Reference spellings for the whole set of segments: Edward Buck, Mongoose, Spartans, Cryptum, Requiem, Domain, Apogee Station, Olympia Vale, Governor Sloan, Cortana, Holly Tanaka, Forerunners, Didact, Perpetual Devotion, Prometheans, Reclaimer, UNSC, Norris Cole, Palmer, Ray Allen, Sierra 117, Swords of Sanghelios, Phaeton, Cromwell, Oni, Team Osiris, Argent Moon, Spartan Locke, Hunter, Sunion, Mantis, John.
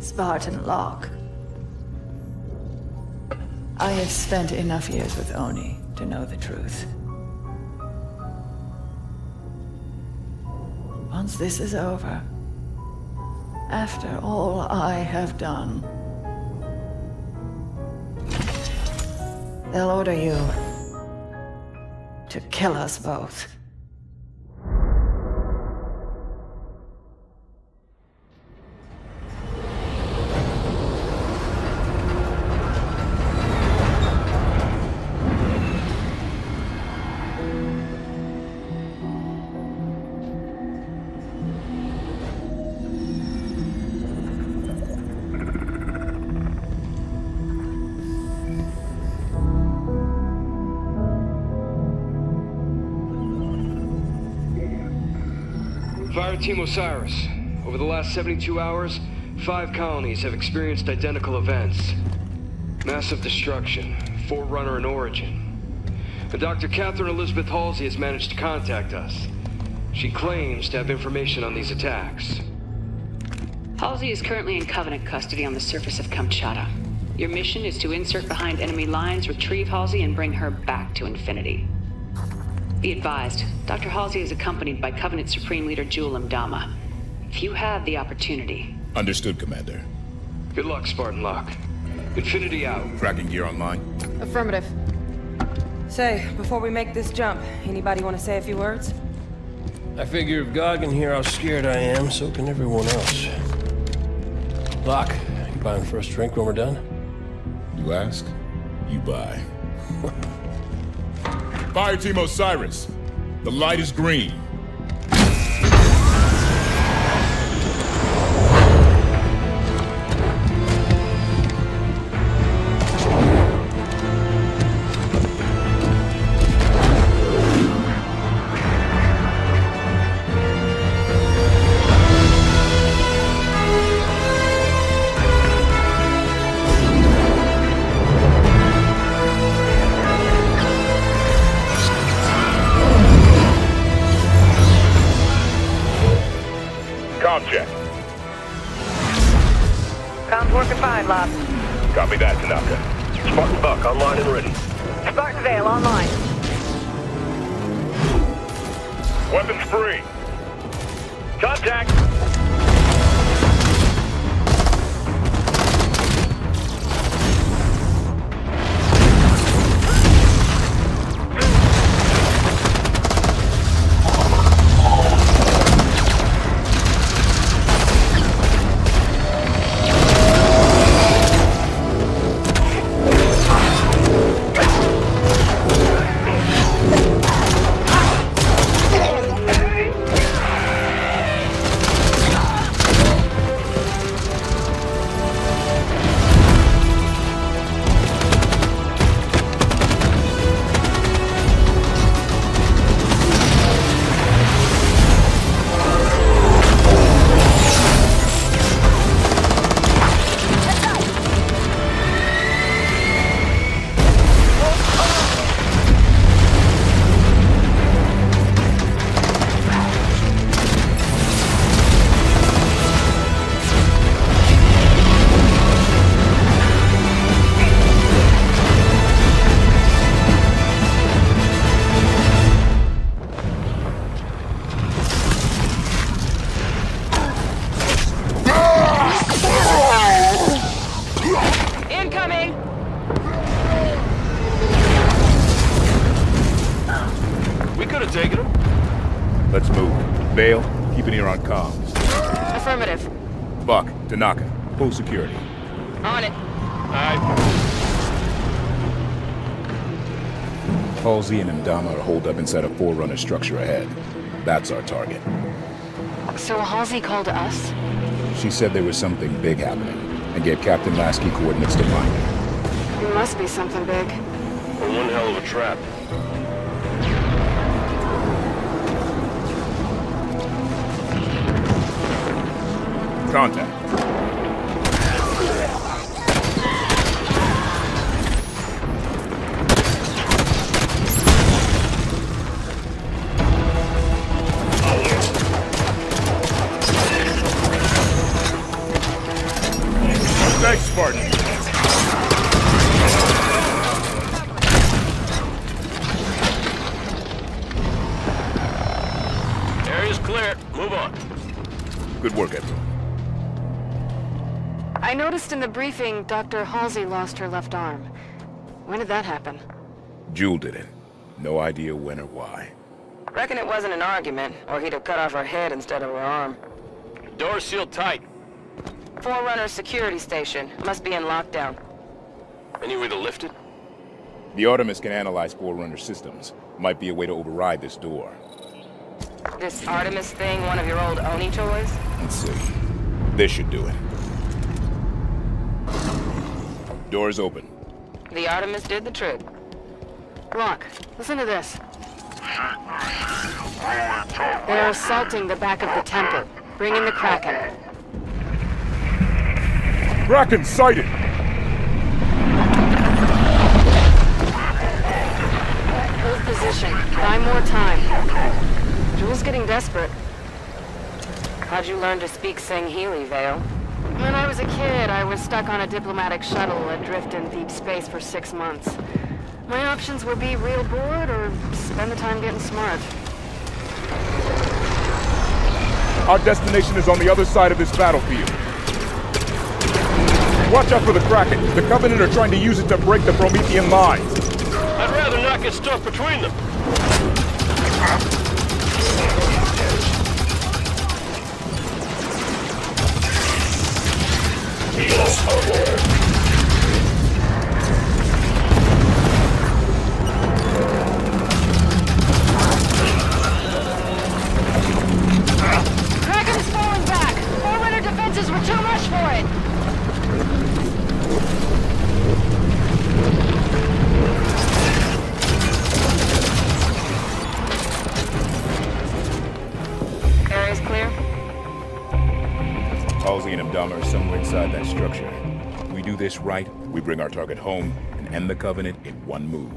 Spartan Locke. I have spent enough years with Oni to know the truth. Once this is over, after all I have done, they'll order you to kill us both. Team Osiris, over the last 72 hours, 5 colonies have experienced identical events. Massive destruction, Forerunner in origin. And Dr. Catherine Elizabeth Halsey has managed to contact us. She claims to have information on these attacks. Halsey is currently in Covenant custody on the surface of Kamchatka. Your mission is to insert behind enemy lines, retrieve Halsey, and bring her back to Infinity. Be advised, Dr. Halsey is accompanied by Covenant Supreme Leader Jul 'Mdama. If you have the opportunity... Understood, Commander. Good luck, Spartan Locke. Infinity out. Kraken gear online? Affirmative. Say, before we make this jump, anybody want to say a few words? I figure if God can hear how scared I am, so can everyone else. Locke, you buying the first drink when we're done? You ask, you buy. Fire Team Osiris, the light is green. Tanaka, full security. On it. Aye. Halsey and 'Mdama are holed up inside a Forerunner structure ahead. That's our target. So Halsey called us? She said there was something big happening, and gave Captain Lasky coordinates to find her. It must be something big. Or one hell of a trap. Contact. Correct, Spartan. Area's clear. Move on. Good work, everyone. I noticed in the briefing Dr. Halsey lost her left arm. When did that happen? Jul did it. No idea when or why. Reckon it wasn't an argument, or he'd have cut off her head instead of her arm. Door sealed tight. Forerunners security station. Must be in lockdown. Any way to lift it? The Artemis can analyze Forerunner systems. Might be a way to override this door. This Artemis thing, one of your old Oni toys? Let's see. This should do it. Door's open. The Artemis did the trick. Locke, listen to this. They're assaulting the back of the temple. Bring in the Kraken. Kraken sighted! Hold position. Buy more time. Jul's getting desperate. How'd you learn to speak Sangheili, Vale? When I was a kid, I was stuck on a diplomatic shuttle adrift in deep space for 6 months. My options would be real bored or spend the time getting smart. Our destination is on the other side of this battlefield. Watch out for the Kraken. The Covenant are trying to use it to break the Promethean lines. I'd rather not get stuck between them. Kraken's falling back! Forerunner defenses were too much for it! Area's clear. Halsey and 'Mdama are somewhere inside that structure. We do this right, we bring our target home, and end the Covenant in one move.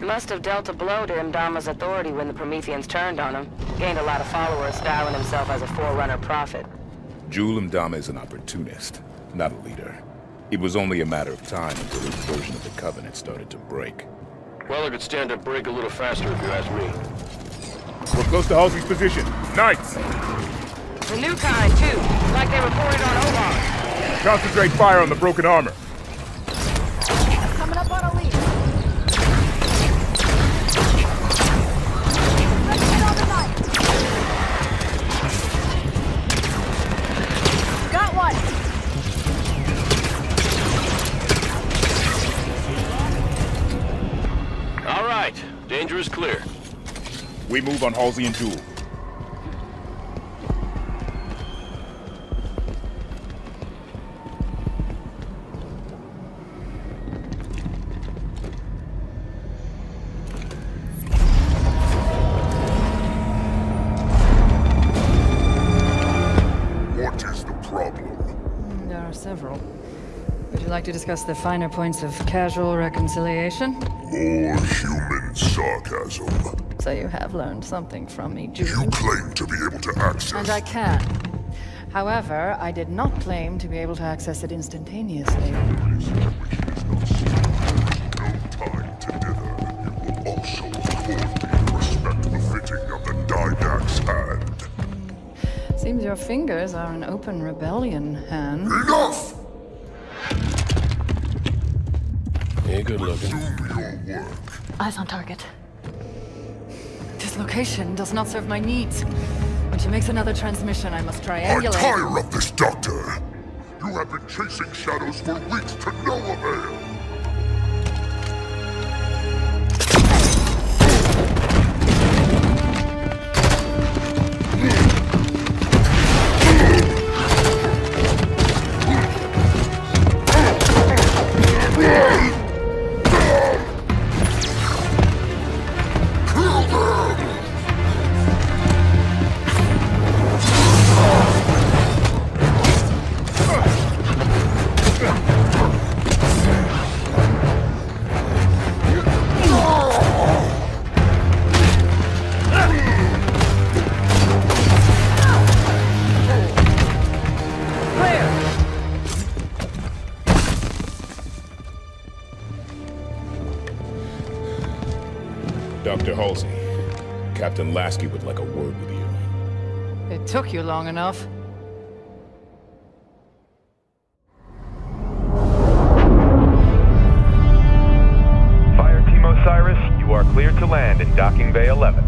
Must have dealt a blow to 'Mdama's authority when the Prometheans turned on him. Gained a lot of followers, styling himself as a Forerunner prophet. Jul 'Mdama is an opportunist, not a leader. It was only a matter of time until his version of the Covenant started to break. Well, I could stand to break a little faster if you ask me. We're close to Halsey's position. Knights! The new kind, too. Like they reported on Obar. Concentrate fire on the broken armor. Coming up on a lead. Let's get on the knight. Got one. All right. Danger is clear. We move on Halsey and Jul. What is the problem? There are several. Would you like to discuss the finer points of casual reconciliation? More human sarcasm. So you have learned something from me, Jul. You claim to be able to access... And I can. However, I did not claim to be able to access it instantaneously. Seems your fingers are an open rebellion hand. Enough! Hey, good looking. Eyes on target. This location does not serve my needs. When she makes another transmission, I must triangulate. I tire of this, Doctor! You have been chasing shadows for weeks to no avail! Captain Lasky would like a word with you. It took you long enough. Fire Team Osiris, you are cleared to land in Docking Bay 11.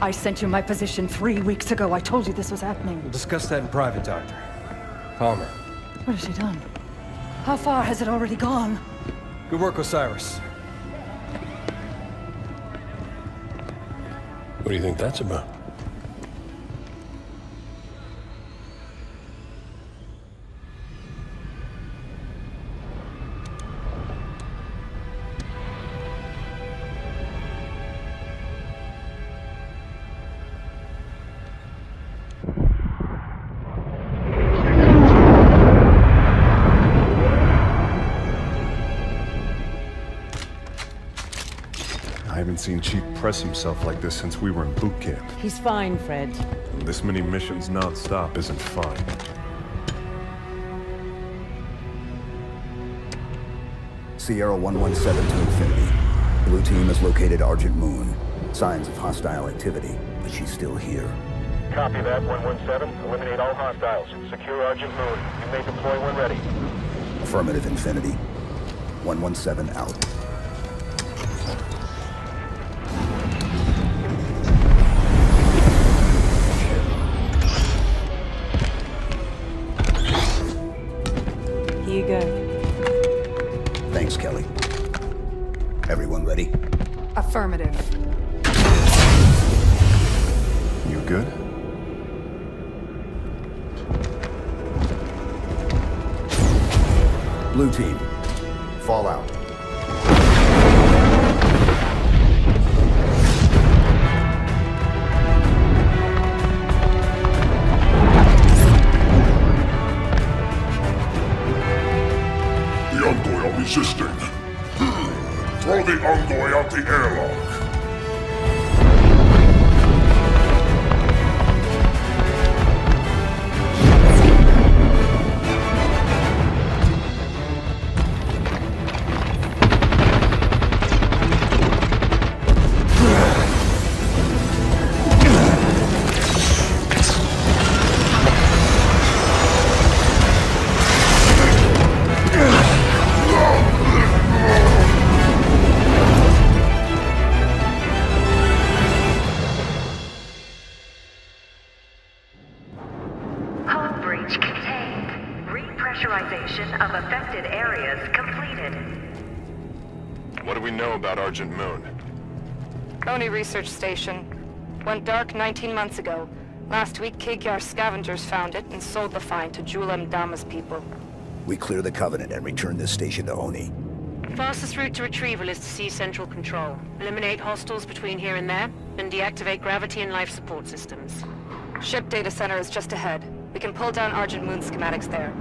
I sent you my position 3 weeks ago. I told you this was happening. We'll discuss that in private, Doctor. Palmer. What has she done? How far has it already gone? Good work, Osiris. What do you think that's about? Seen Chief press himself like this since we were in boot camp. He's fine, Fred. And this many missions non-stop isn't fine. Sierra 117 to Infinity. Blue Team has located Argent Moon. Signs of hostile activity, but she's still here. Copy that, 117. Eliminate all hostiles. Secure Argent Moon. You may deploy when ready. Affirmative, Infinity. 117 out. Affirmative. You good? Blue Team, fall out. The envoy are resisting. Throw the envoy out the airlock. Argent Moon. Oni Research Station. Went dark 19 months ago. Last week, Kigyar scavengers found it and sold the find to Jul 'Mdama's people. We clear the Covenant and return this station to Oni. Fastest route to retrieval is to see central control. Eliminate hostiles between here and there, and deactivate gravity and life support systems. Ship data center is just ahead. We can pull down Argent Moon schematics there.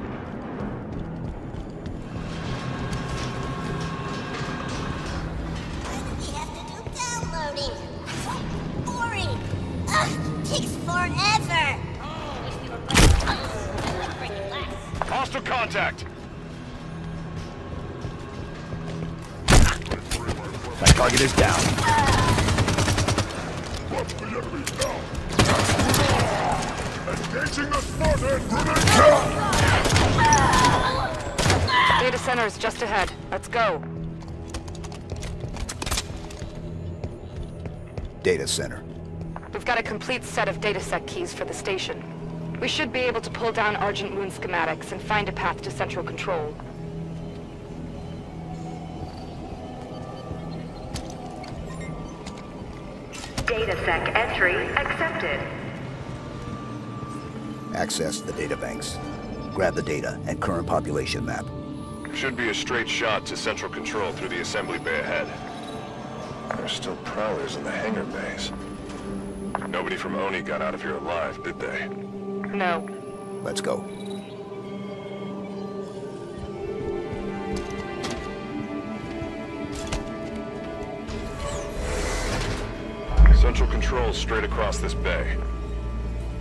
Contact! My target is down. Watch the enemy now. Engaging the Spartan grenade. Data center is just ahead. Let's go. Data center. We've got a complete set of datasec keys for the station. We should be able to pull down Argent Moon schematics and find a path to central control. Datasec entry accepted. Access the databanks. Grab the data and current population map. Should be a straight shot to central control through the assembly bay ahead. There's still prowlers in the hangar bays. Nobody from Oni got out of here alive, did they? No. Let's go. Central control's straight across this bay.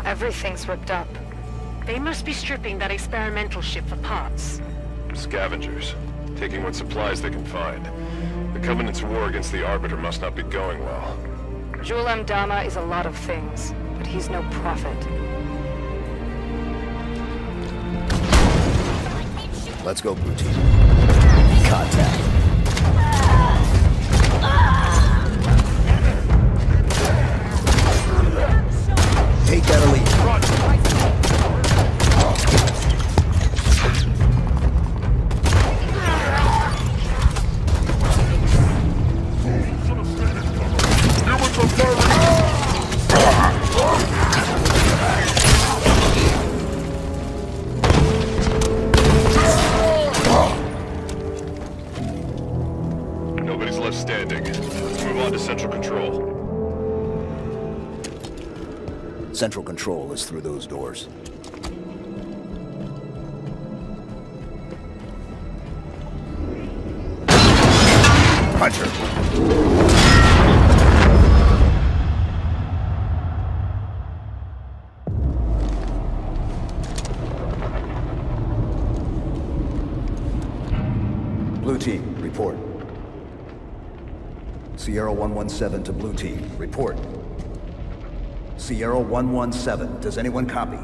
Everything's ripped up. They must be stripping that experimental ship for parts. Scavengers. Taking what supplies they can find. The Covenant's war against the Arbiter must not be going well. Jul 'Mdama is a lot of things, but he's no prophet. Let's go, Blue Team. Contact. Take that elite. Run. Nobody's left standing. Let's move on to Central Control. Central Control is through those doors. Hunter. Team, report. Sierra 117 to Blue Team, report. Sierra 117, does anyone copy?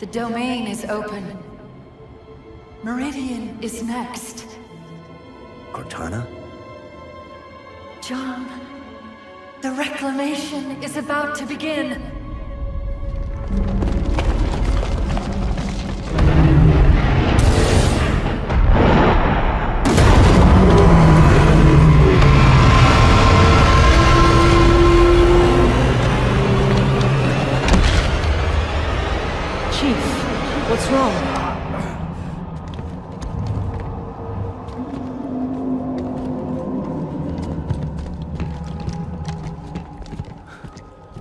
The Domain is open. Meridian is next. Cortana? John, the reclamation is about to begin.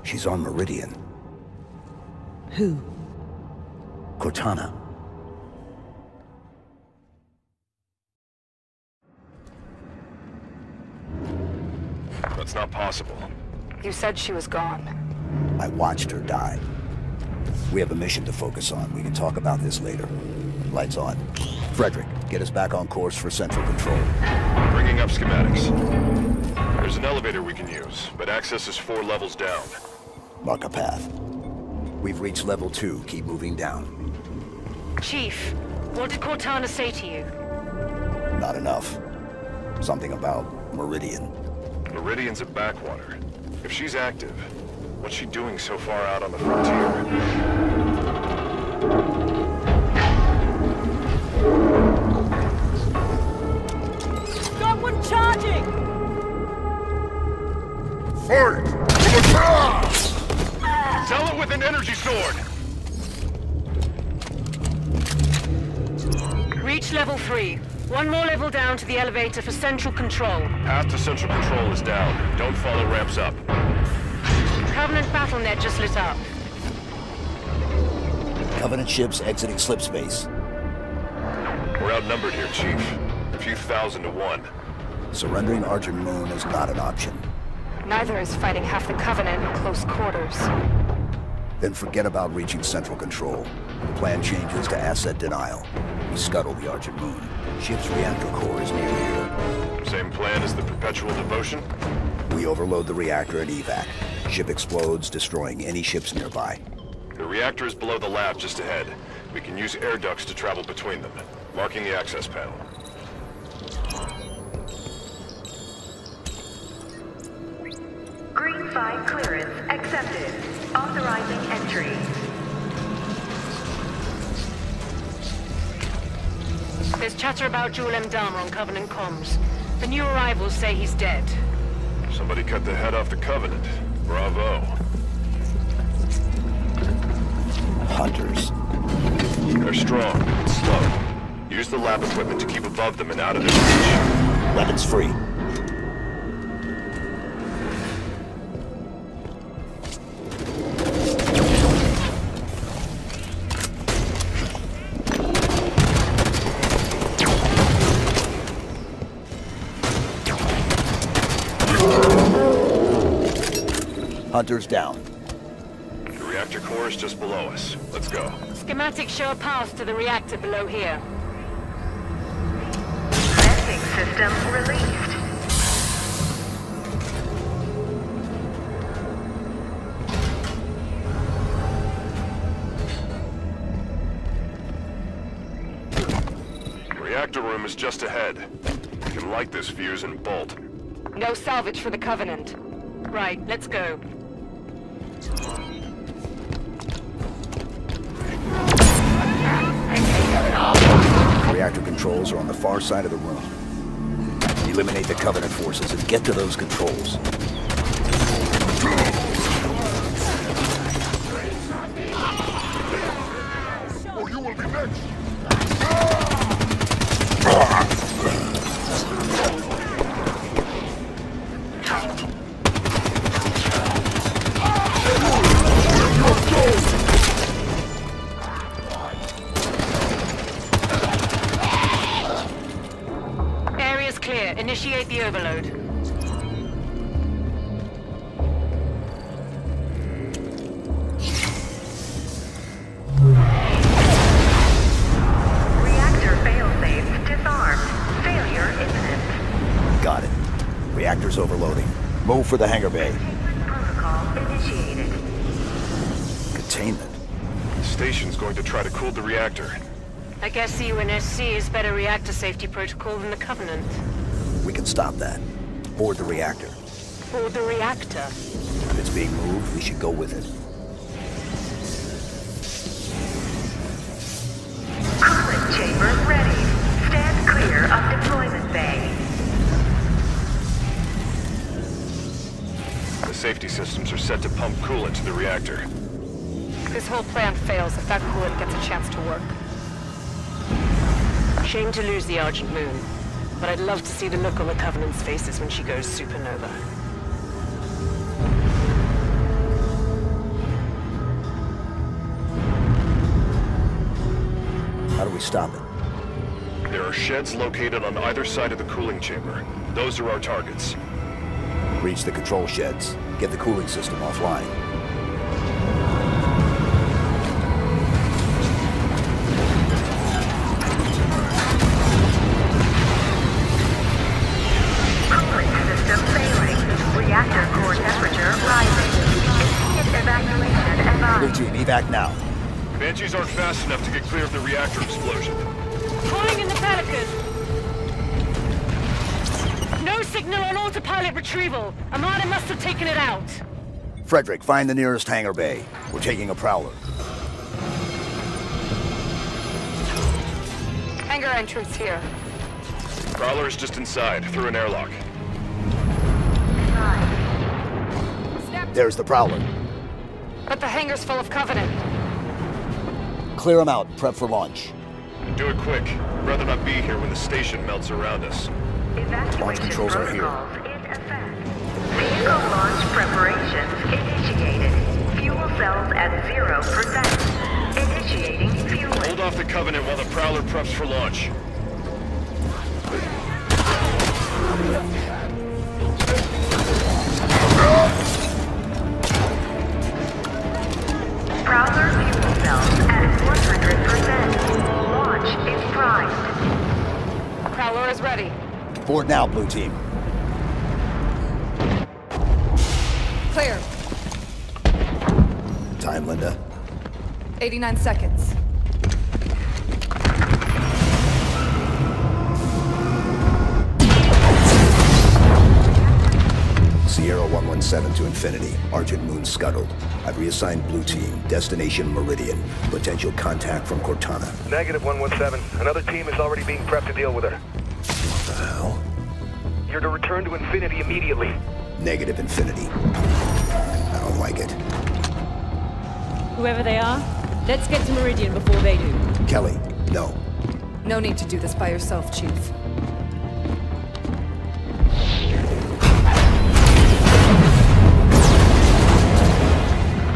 She's on Meridian. Who? Cortana. That's not possible. You said she was gone. I watched her die. We have a mission to focus on. We can talk about this later. Lights on. Frederick, get us back on course for Central Control. Bringing up schematics. There's an elevator we can use, but access is 4 levels down. Mark a path. We've reached level 2. Keep moving down. Chief, what did Cortana say to you? Not enough. Something about Meridian. Meridian's a backwater. If she's active, what's she doing so far out on the frontier? Got one charging! Fight! Sell it with an energy sword! Reach level 3. 1 more level down to the elevator for Central Control. Path to Central Control is down. Don't follow ramps up. Covenant battle net just lit up. Covenant ships exiting slipspace. We're outnumbered here, Chief. A few thousand to one. Surrendering Argent Moon is not an option. Neither is fighting half the Covenant in close quarters. Then forget about reaching central control. The plan changes to asset denial. We scuttle the Argent Moon. Ship's reactor core is near here. Same plan as the perpetual devotion? We overload the reactor and evac. Ship explodes, destroying any ships nearby. The reactor is below the lab just ahead. We can use air ducts to travel between them. Marking the access panel. Green 5 clearance accepted. Authorizing entry. There's chatter about Jul 'Mdama on Covenant comms. The new arrivals say he's dead. Somebody cut the head off the Covenant. Bravo. Hunters. They're strong, but slow. Use the lab equipment to keep above them and out of their reach. Weapons free. Hunter's down. The reactor core is just below us. Let's go. Schematics show a path to the reactor below here. Landing system released. The reactor room is just ahead. We can light this fuse and bolt. No salvage for the Covenant. Right, let's go. Reactor controls are on the far side of the room. Eliminate the Covenant forces and get to those controls. Or you will be next. Initiate the overload. Reactor failsafe disarmed. Failure imminent. Got it. Reactor's overloading. Move for the hangar bay. Containment protocol initiated. Containment? The station's going to try to cool the reactor. I guess the UNSC is better reactor safety protocol than the Covenant. We can stop that. Board the reactor. Board the reactor? If it's being moved, we should go with it. Coolant chamber ready. Stand clear of deployment bay. The safety systems are set to pump coolant to the reactor. This whole plan fails if that coolant gets a chance to work. Shame to lose the Argent Moon. But I'd love to see the look on the Covenant's faces when she goes supernova. How do we stop it? There are sheds located on either side of the cooling chamber. Those are our targets. Reach the control sheds. Get the cooling system offline. Back now. Banshees aren't fast enough to get clear of the reactor explosion. Calling in the Pelican! No signal on autopilot retrieval. Amada must have taken it out. Frederick, find the nearest hangar bay. We're taking a prowler. Hangar entrance here. Prowler is just inside, through an airlock. There's the prowler. But the hangar's full of Covenant. Clear them out. Prep for launch. Do it quick. I'd rather not be here when the station melts around us. Launch controls are here. Vehicle launch preparations initiated. Fuel cells at 0%. Initiating fuel. Hold off the Covenant while the Prowler preps for launch. Prowler fuel cells at 100%. Launch is primed. Prowler is ready. Board now, Blue Team. Clear. Time, Linda. 89 seconds. Sierra 117 to Infinity. Argent Moon scuttled. I've reassigned Blue Team. Destination Meridian. Potential contact from Cortana. Negative 117. Another team is already being prepped to deal with her. What the hell? You're to return to Infinity immediately. Negative Infinity. I don't like it. Whoever they are, let's get to Meridian before they do. Kelly, no. No need to do this by yourself, Chief.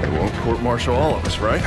They won't court-martial all of us, right?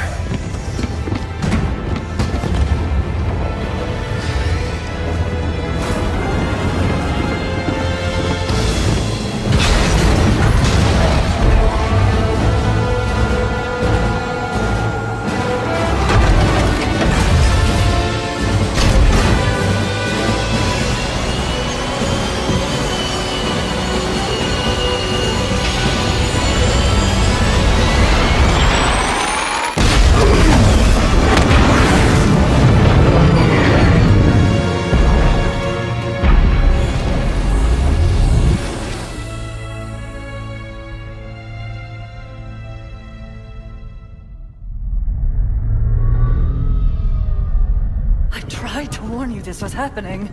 This was happening.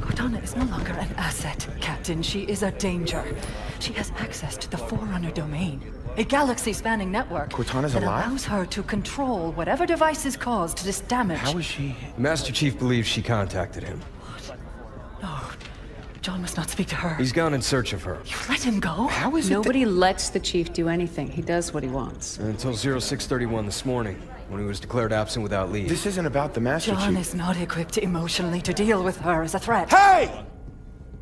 Cortana is no longer an asset, Captain. She is a danger. She has access to the Forerunner Domain, a galaxy-spanning network. Cortana's alive? That allows her to control whatever devices caused this damage. How is she? Master Chief believes she contacted him. What? No. John must not speak to her. He's gone in search of her. You let him go? How is it? Nobody lets the Chief do anything. He does what he wants. Until 0631 this morning, when he was declared absent without leave. This isn't about the Master Chief. John is not equipped emotionally to deal with her as a threat. Hey!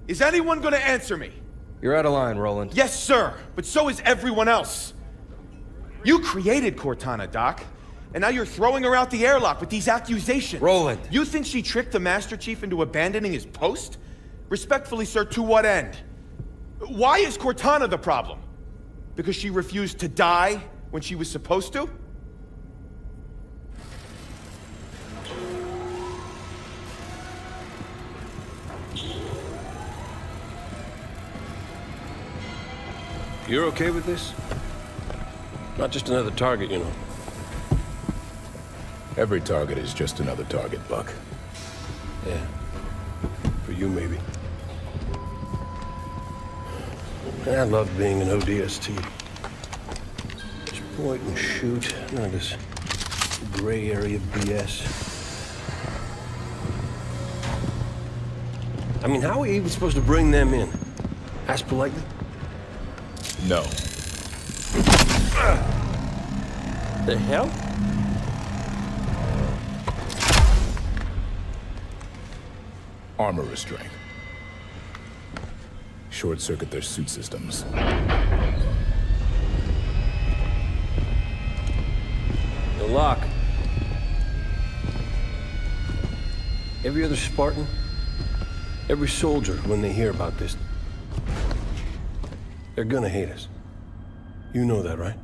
Is anyone gonna answer me? You're out of line, Roland. Yes, sir, but so is everyone else. You created Cortana, Doc, and now you're throwing her out the airlock with these accusations. Roland. You think she tricked the Master Chief into abandoning his post? Respectfully, sir, to what end? Why is Cortana the problem? Because she refused to die when she was supposed to? You're okay with this? Not just another target, you know. Every target is just another target, Buck. Yeah. For you, maybe. I loved being an ODST. Just point and shoot. None of this gray area BS. I mean, how are we even supposed to bring them in? Ask politely? No. The hell? Armor restraint. Short circuit their suit systems. The lock. Every other Spartan, every soldier, when they hear about this, they're gonna hate us. You know that, right?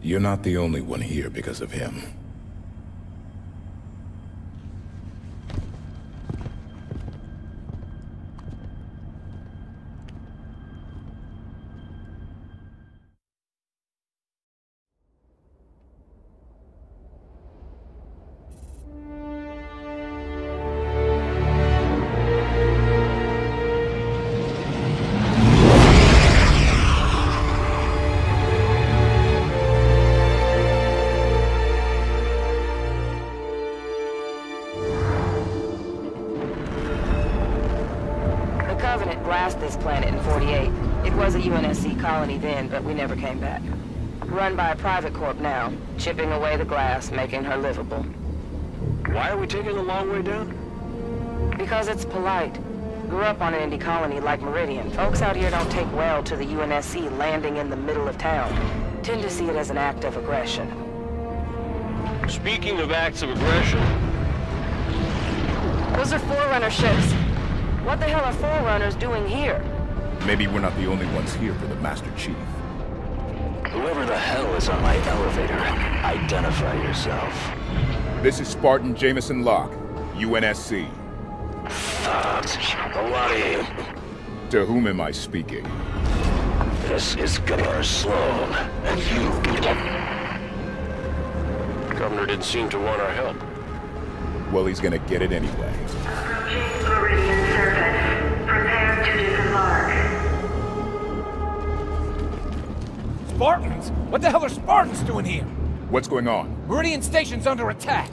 You're not the only one here because of him. This planet in 48. It was a UNSC colony then, but we never came back. Run by a private corp now, chipping away the glass, making her livable. Why are we taking a long way down? Because it's polite. Grew up on an indie colony like Meridian. Folks out here don't take well to the UNSC landing in the middle of town. Tend to see it as an act of aggression. Speaking of acts of aggression... Those are Forerunner ships. What the hell are Forerunners doing here? Maybe we're not the only ones here for the Master Chief. Whoever the hell is on my elevator, identify yourself. This is Spartan Jameson Locke, UNSC. Fuck. A lot of you. To whom am I speaking? This is Governor Sloan, and you... Governor didn't seem to want our help. Well, he's gonna get it anyway. Approaching Meridian surface. Prepare to disembark. Spartans? What the hell are Spartans doing here? What's going on? Meridian Station's under attack.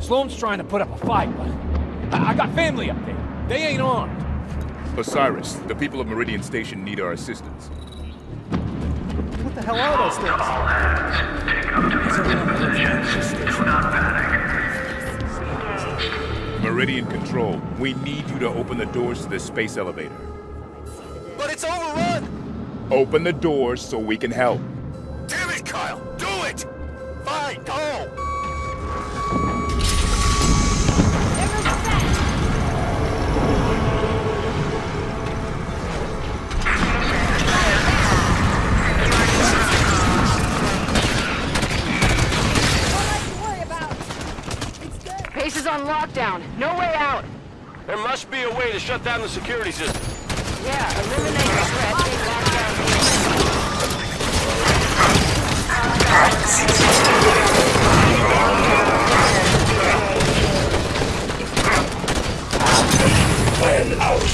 Sloan's trying to put up a fight, but... I got family up there. They ain't armed. Osiris, the people of Meridian Station need our assistance. What the hell are those things? All hands, take up defensive positions. Do not panic. Meridian Control, we need you to open the doors to this space elevator. But it's overrun! Open the doors so we can help. Damn it, Kyle! Do it! Fine, go! Is on lockdown. No way out. There must be a way to shut down the security system. Yeah, eliminate the threat. Plan out.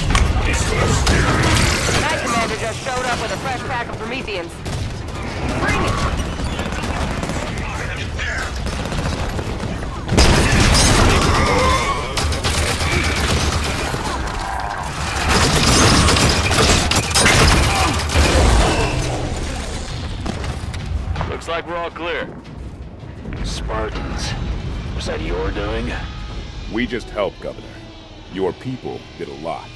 Night Commander just showed up with a fresh pack of Prometheans. Bring it! Looks like we're all clear. Spartans, was that your doing? We just helped, Governor. Your people did a lot.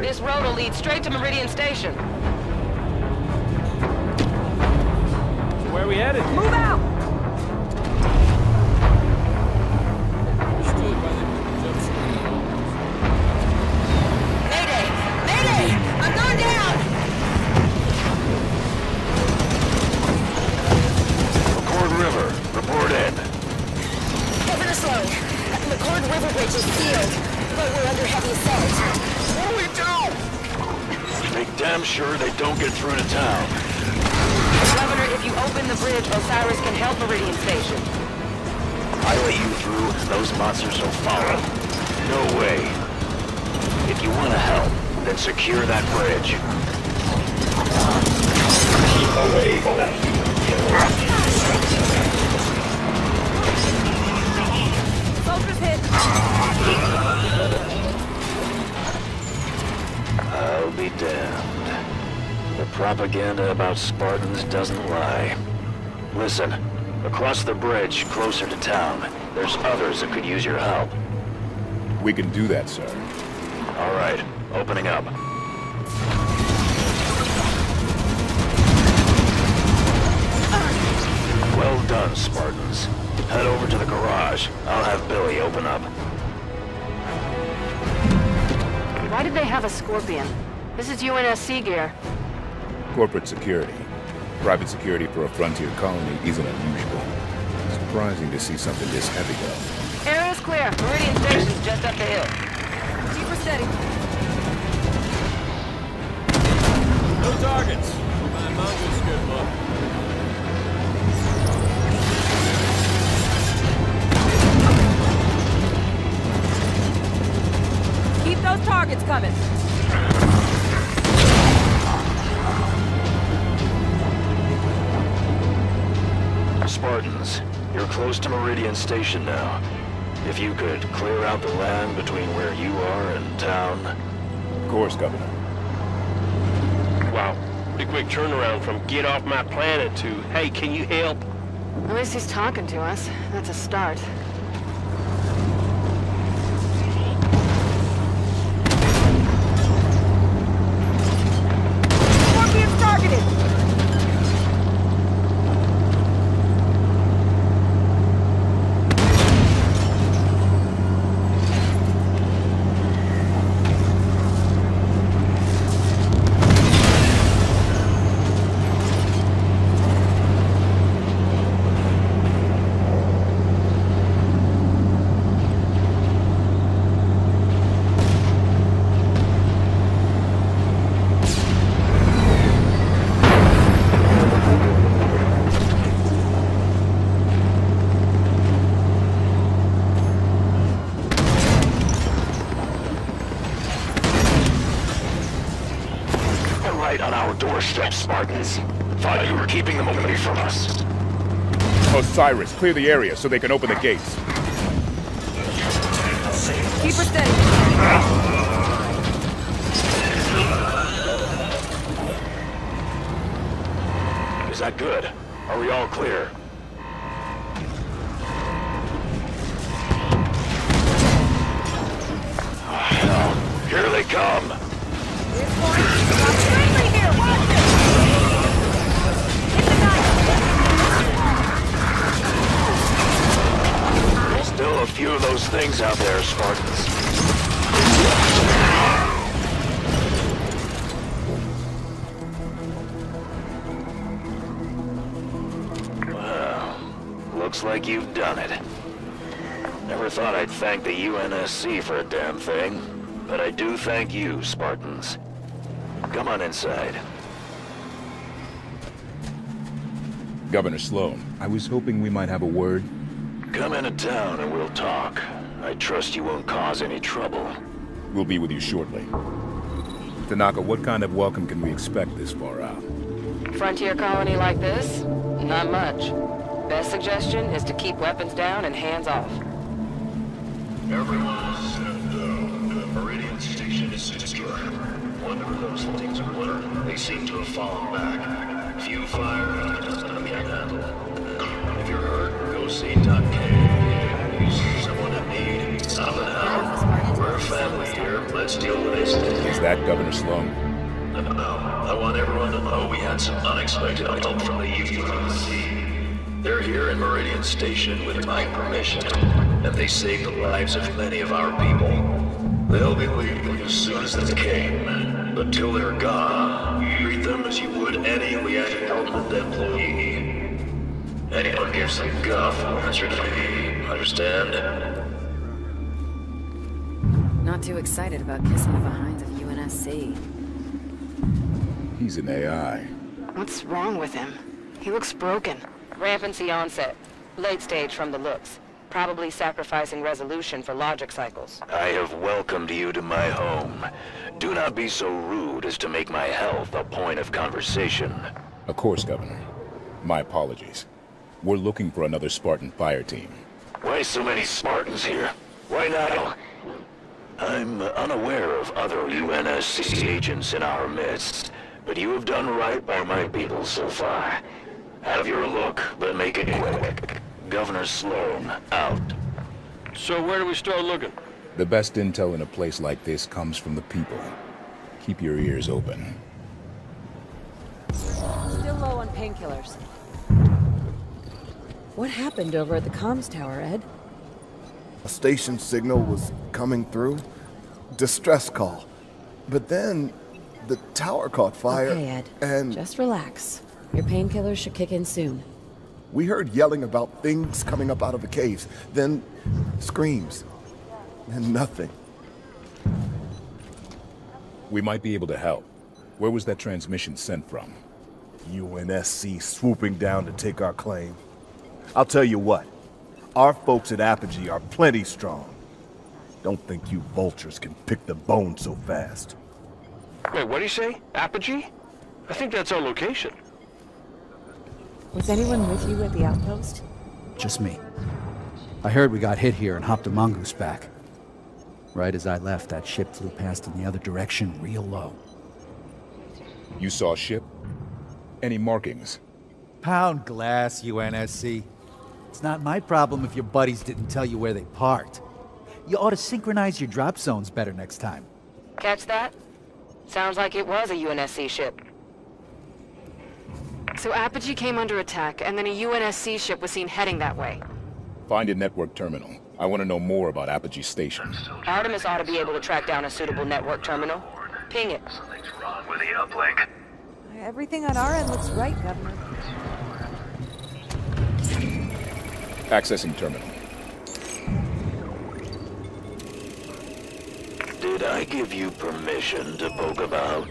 This road will lead straight to Meridian Station. Where are we headed? Move out! Mayday! Mayday! I'm going down! McCord River, report in. Governor Sloan, McCord River Bridge is sealed, but we're under heavy assault. What do we do? Make damn sure they don't get through to town. Governor, if you open the bridge, Osiris can help Meridian Station. I let you through, those monsters will follow. No way. If you want to help, then secure that bridge. Keep away from that human killer. Soldiers hit. I'll be damned. The propaganda about Spartans doesn't lie. Listen, across the bridge, closer to town, there's others that could use your help. We can do that, sir. All right, opening up. Well done, Spartans. Head over to the garage. I'll have Billy open up. Why did they have a scorpion? This is UNSC gear. Corporate security. Private security for a frontier colony isn't unusual. Surprising to see something this heavy though. Area's clear. Meridian Station's just up the hill. Keep her steady. No targets. My mongoose good luck. Keep those targets coming. Spartans, you're close to Meridian Station now. If you could clear out the land between where you are and town. Of course, Governor. Wow. Pretty quick turnaround from get off my planet to, hey, can you help? At least he's talking to us. That's a start. Spartans. Thought you were keeping them away from us. Osiris, clear the area so they can open the gates. Keep her steady. Is that good? Are we all clear? Oh, here they come. Still a few of those things out there, Spartans. Well, looks like you've done it. Never thought I'd thank the UNSC for a damn thing, but I do thank you, Spartans. Come on inside. Governor Sloan, I was hoping we might have a word. Come into town and we'll talk. I trust you won't cause any trouble. We'll be with you shortly. Tanaka, what kind of welcome can we expect this far out? Frontier colony like this? Not much. Best suggestion is to keep weapons down and hands off. Everyone is set down. The Meridian Station is secure. Whenever those things are littered, they seem to have fallen back. Few fire, just on the handle. If you're hurt, see Doc K. Someone in need. Stop it out. We're a family here. Let's deal with this. Is that Governor Sloan? No. I want everyone to know we had some unexpected help from the UNSC. They're here in Meridian Station with my permission, and they saved the lives of many of our people. They'll be leaving as soon as they came. Until they're gone, treat them as you would any Leander government employee. Anyone gives a guff, answer to me. Understand? Not too excited about kissing the behinds of UNSC. He's an AI. What's wrong with him? He looks broken. Rampancy onset. Late stage from the looks. Probably sacrificing resolution for logic cycles. I have welcomed you to my home. Do not be so rude as to make my health a point of conversation. Of course, Governor. My apologies. We're looking for another Spartan fire team. Why so many Spartans here? Why not? I'm unaware of other UNSC agents in our midst, but you have done right by my people so far. Have your look, but make it quick. Governor Sloan, out. So where do we start looking? The best intel in a place like this comes from the people. Keep your ears open. Still low on painkillers. What happened over at the comms tower, Ed? A station signal was coming through. Distress call. But then, the tower caught fire. Okay, Ed. And... just relax. Your painkillers should kick in soon. We heard yelling about things coming up out of the caves. Then, screams. And nothing. We might be able to help. Where was that transmission sent from? UNSC swooping down to take our claim. I'll tell you what, our folks at Apogee are plenty strong. Don't think you vultures can pick the bone so fast. Wait, what do you say? Apogee? I think that's our location. Was anyone with you at the outpost? Just me. I heard we got hit here and hopped a mongoose back. Right as I left, that ship flew past in the other direction, real low. You saw a ship? Any markings? Pound glass, UNSC. It's not my problem if your buddies didn't tell you where they parked. You ought to synchronize your drop zones better next time. Catch that? Sounds like it was a UNSC ship. So Apogee came under attack, and then a UNSC ship was seen heading that way. Find a network terminal. I want to know more about Apogee Station. Artemis ought to be able to track down a suitable network terminal. Ping it. Something's wrong with the uplink. Everything on our end looks right, Governor. Accessing terminal. Did I give you permission to poke about?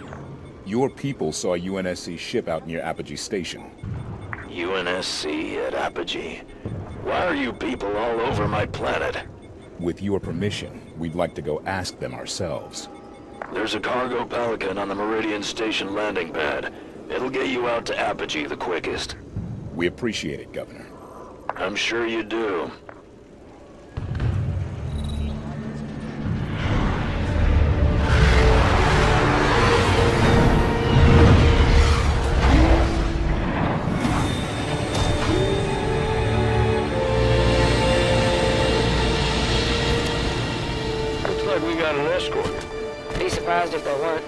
Your people saw a UNSC ship out near Apogee Station. UNSC at Apogee? Why are you people all over my planet? With your permission, we'd like to go ask them ourselves. There's a cargo pelican on the Meridian Station landing pad. It'll get you out to Apogee the quickest. We appreciate it, Governor. I'm sure you do. If there weren't,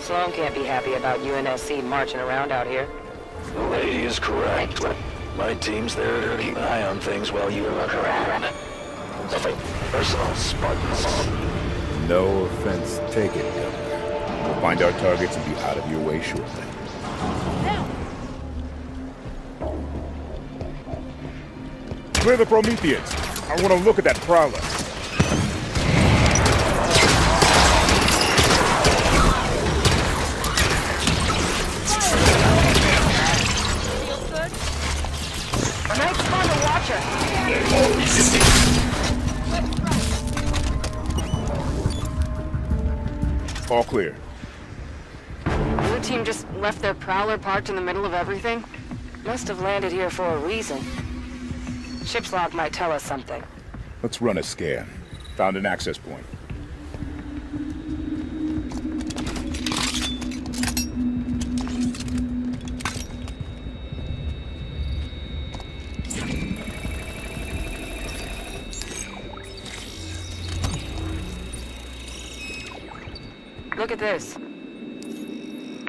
Sloan can't be happy about UNSC marching around out here. The lady is correct. My team's there to keep an eye on things while you look around. Nothing personal, Spartans. No offense taken, Governor. We'll find our targets and be out of your way shortly. Now. Clear the Prometheans. I want to look at that prowler. All clear. Blue Team just left their prowler parked in the middle of everything. Must have landed here for a reason. Ship's log might tell us something. Let's run a scan. Found an access point. Look at this.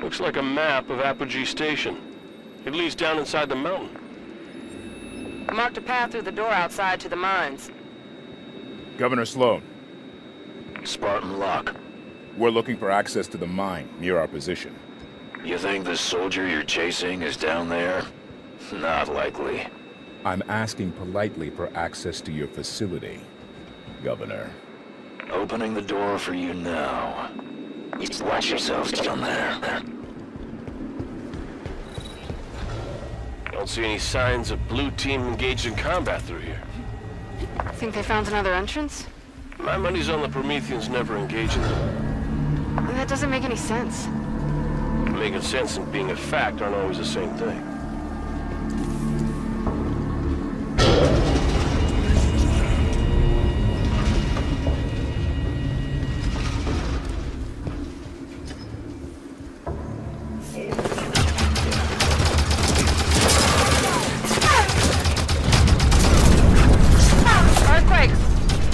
Looks like a map of Apogee Station. It leads down inside the mountain. I marked a path through the door outside to the mines. Governor Sloan. Spartan Locke. We're looking for access to the mine near our position. You think the soldier you're chasing is down there? Not likely. I'm asking politely for access to your facility, Governor. Opening the door for you now. Just watch yourself down there. Don't see any signs of Blue Team engaged in combat through here. Think they found another entrance? My money's on the Prometheans never engaging them. That doesn't make any sense. Making sense and being a fact aren't always the same thing.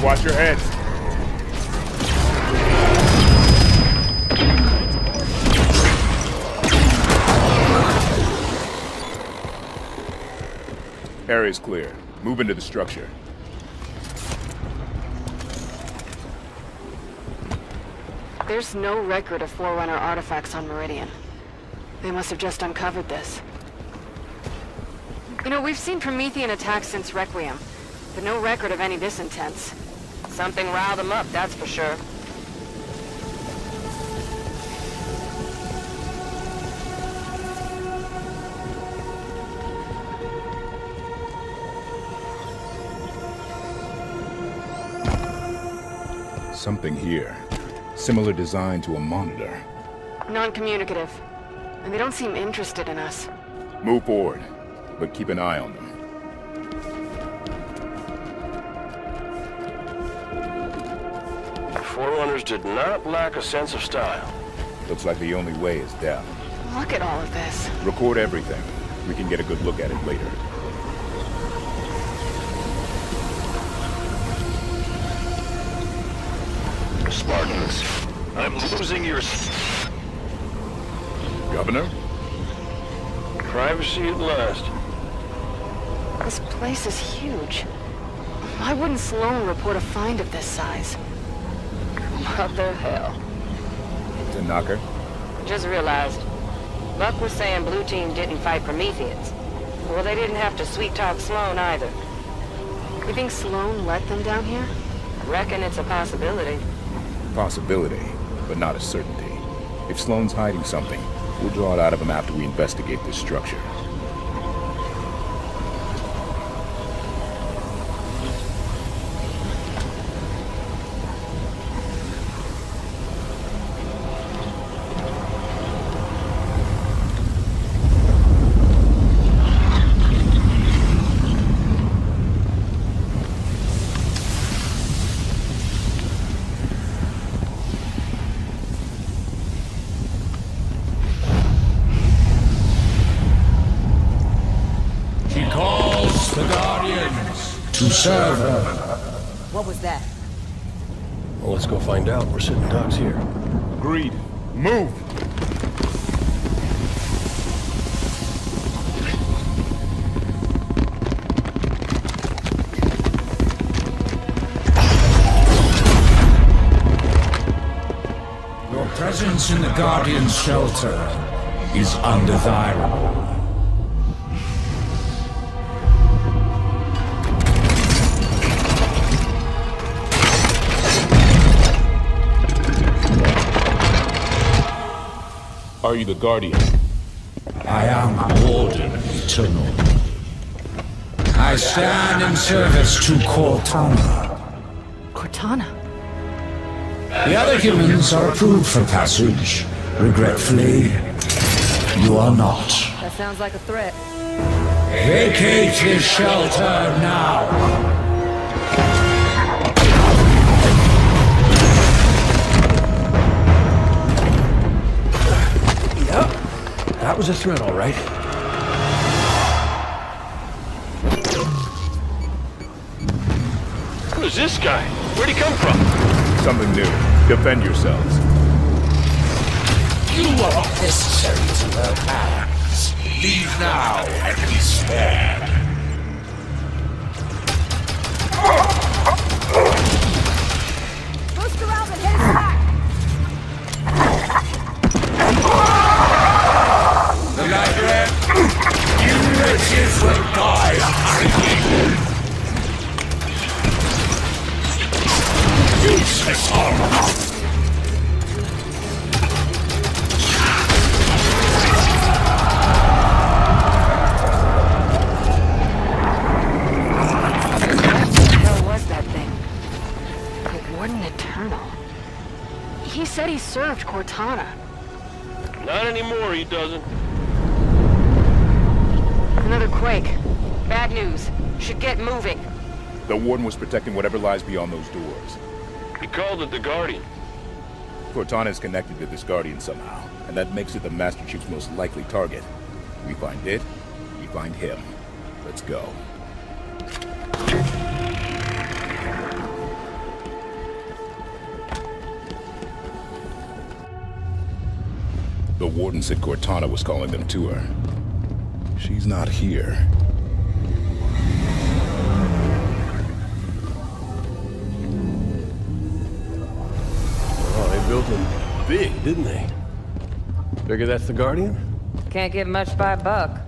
Watch your heads. Area's clear. Move into the structure. There's no record of Forerunner artifacts on Meridian. They must have just uncovered this. You know, we've seen Promethean attacks since Requiem, but no record of any this intense. Something riled them up, that's for sure. Something here. Similar design to a monitor. Non-communicative. And they don't seem interested in us. Move forward, but keep an eye on them. Forerunners did not lack a sense of style. Looks like the only way is down. Look at all of this. Record everything. We can get a good look at it later. Spartans, I'm losing your... Governor? Privacy at last. This place is huge. Why wouldn't Sloan report a find of this size? Mother hell. Tanaka? Just realized. Buck was saying Blue Team didn't fight Prometheans. Well, they didn't have to sweet-talk Sloan either. You think Sloan let them down here? I reckon it's a possibility. Possibility, but not a certainty. If Sloan's hiding something, we'll draw it out of him after we investigate this structure. What was that? Well, let's go find out. We're sitting ducks here. Agreed. Move! Your presence in the Guardian's shelter is undesirable. Are you the Guardian? I am Warden Eternal. I stand in service to Cortana. Cortana? The other humans are approved for passage. Regretfully, you are not. That sounds like a threat. Vacate his shelter now! That was a threat, all right. Who is this guy? Where'd he come from? Something new. Defend yourselves. You are not necessary to our hands. Leave now and be spared. Booster out and head back! Chief will die hurriedly. Useless armor. What was that thing? The Warden Eternal. He said he served Cortana. Not anymore, he doesn't. Another quake. Bad news. Should get moving. The Warden was protecting whatever lies beyond those doors. He called it the Guardian. Cortana is connected to this Guardian somehow, and that makes it the Master Chief's most likely target. We find it, we find him. Let's go. The Warden said Cortana was calling them to her. She's not here. Oh, they built him big, didn't they? Figure that's the Guardian? Can't get much by Buck.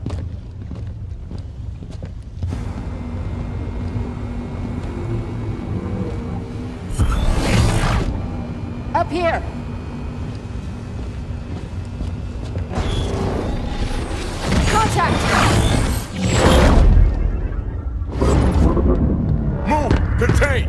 Up here! Move! Contain!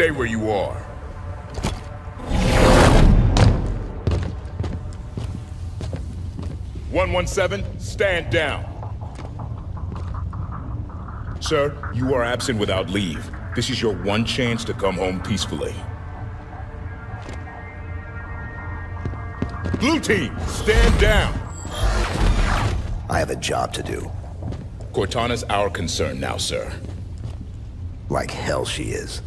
Stay where you are. '117, stand down. Sir, you are absent without leave. This is your one chance to come home peacefully. Blue Team, stand down. I have a job to do. Cortana's our concern now, sir. Like hell she is.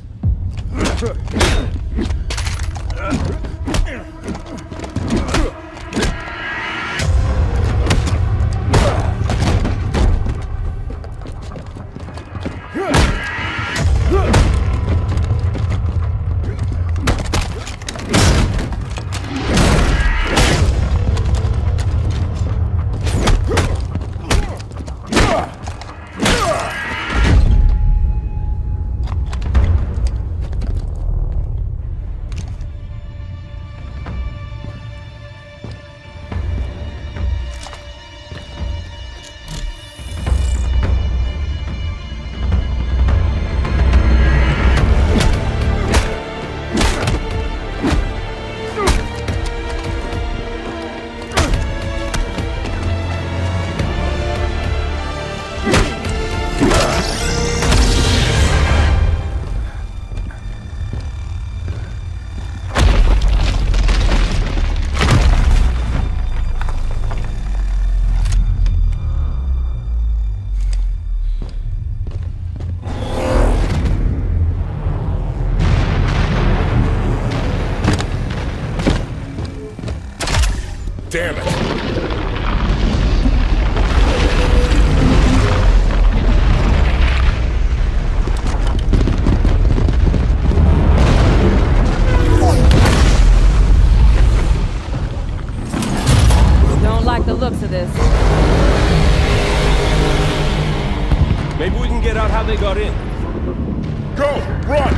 Damn it! Don't like the looks of this. Maybe we can get out how they got in. Go! Run!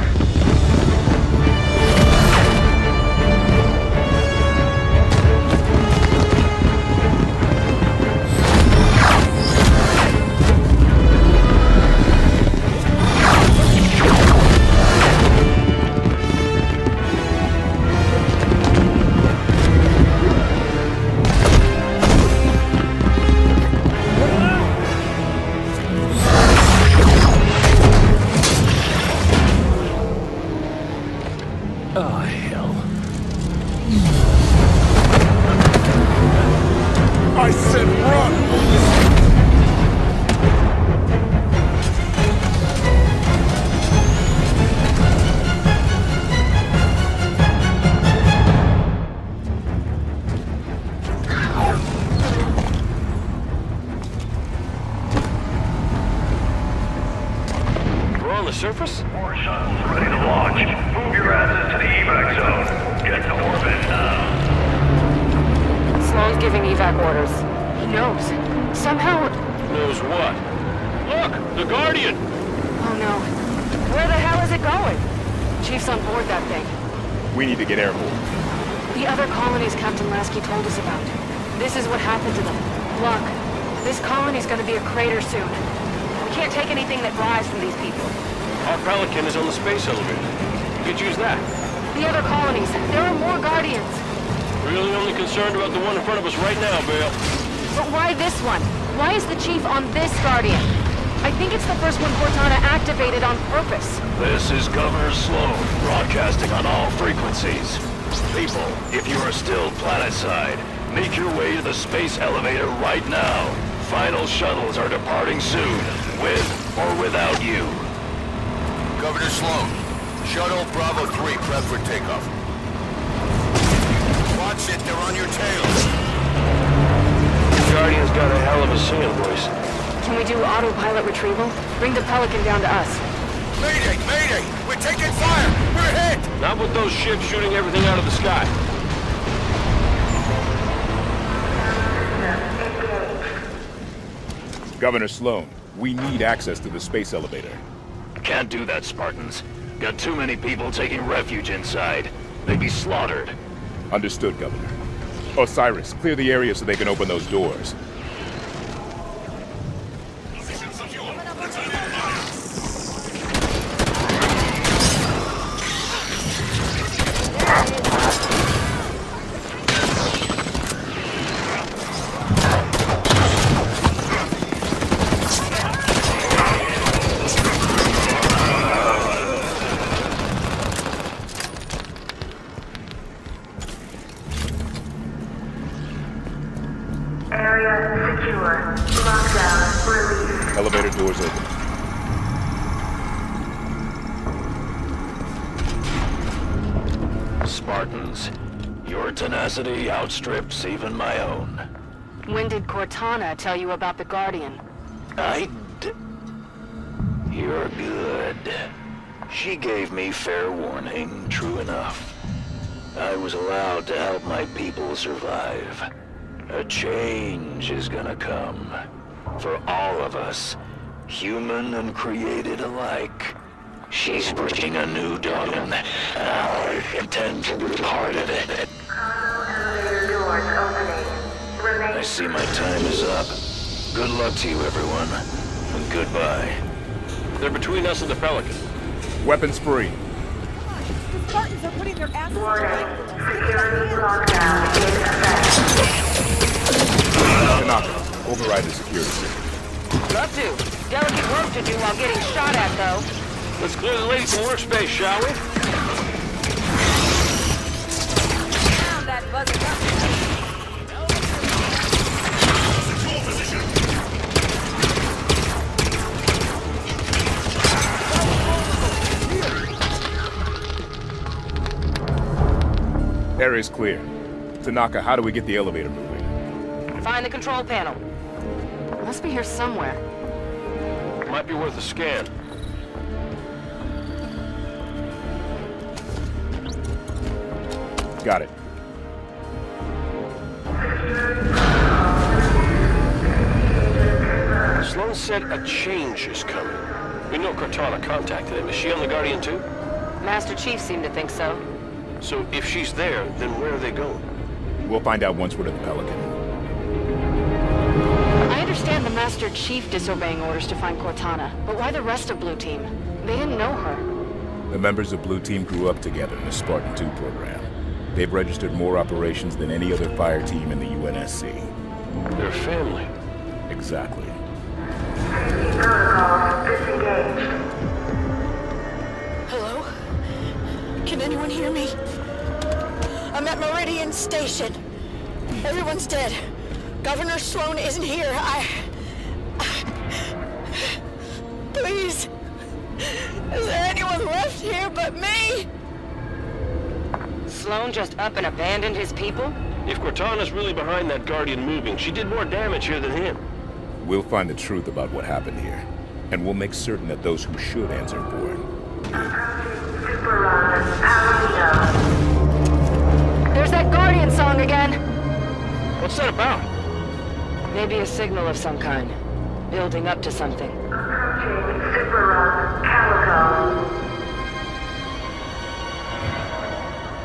This is Governor Sloan, broadcasting on all frequencies. People, if you are still planetside, make your way to the space elevator right now. Final shuttles are departing soon, with or without you. Governor Sloan, shuttle Bravo 3 prep for takeoff. Watch it, they're on your tails. The Guardian's got a hell of a singing voice. Can we do autopilot retrieval? Bring the Pelican down to us. Mayday! Mayday! We're taking fire! We're hit! Not with those ships shooting everything out of the sky. Governor Sloan, we need access to the space elevator. Can't do that, Spartans. Got too many people taking refuge inside. They'd be slaughtered. Understood, Governor. Osiris, clear the area so they can open those doors. Area secure. Lockdown released. Elevator doors open. Spartans, your tenacity outstrips even my own. When did Cortana tell you about the Guardian? You're good. She gave me fair warning, true enough. I was allowed to help my people survive. A change is gonna come. For all of us, human and created alike. She's pushing a new dawn. I intend to be part of it. I see my time is up. Good luck to you, everyone. And goodbye. They're between us and the Pelican. Weapons free. The Spartans are putting their asses on. Tanaka, override the security system. Love to. Delicate work to do while getting shot at, though. Let's clear the lady some workspace, shall we? Down that buzzer up. Area's clear. Tanaka, how do we get the elevator moving? Find the control panel. Must be here somewhere. Might be worth a scan. Got it. Sloan said a change is coming. We know Cortana contacted him. Is she on the Guardian too? Master Chief seemed to think so. So if she's there, then where are they going? We'll find out once we're to the Pelican. I understand the Master Chief disobeying orders to find Cortana, but why the rest of Blue Team? They didn't know her. The members of Blue Team grew up together in the Spartan 2 program. They've registered more operations than any other fire team in the UNSC. They're family. Exactly. Hello? Can anyone hear me? I'm at Meridian Station. Everyone's dead. Governor Sloan isn't here. Please. Is there anyone left here but me? Sloan just up and abandoned his people? If Cortana's really behind that Guardian moving, she did more damage here than him. We'll find the truth about what happened here, and we'll make certain that those who should answer for it. There's that Guardian song again! What's that about? Maybe a signal of some kind. Building up to something.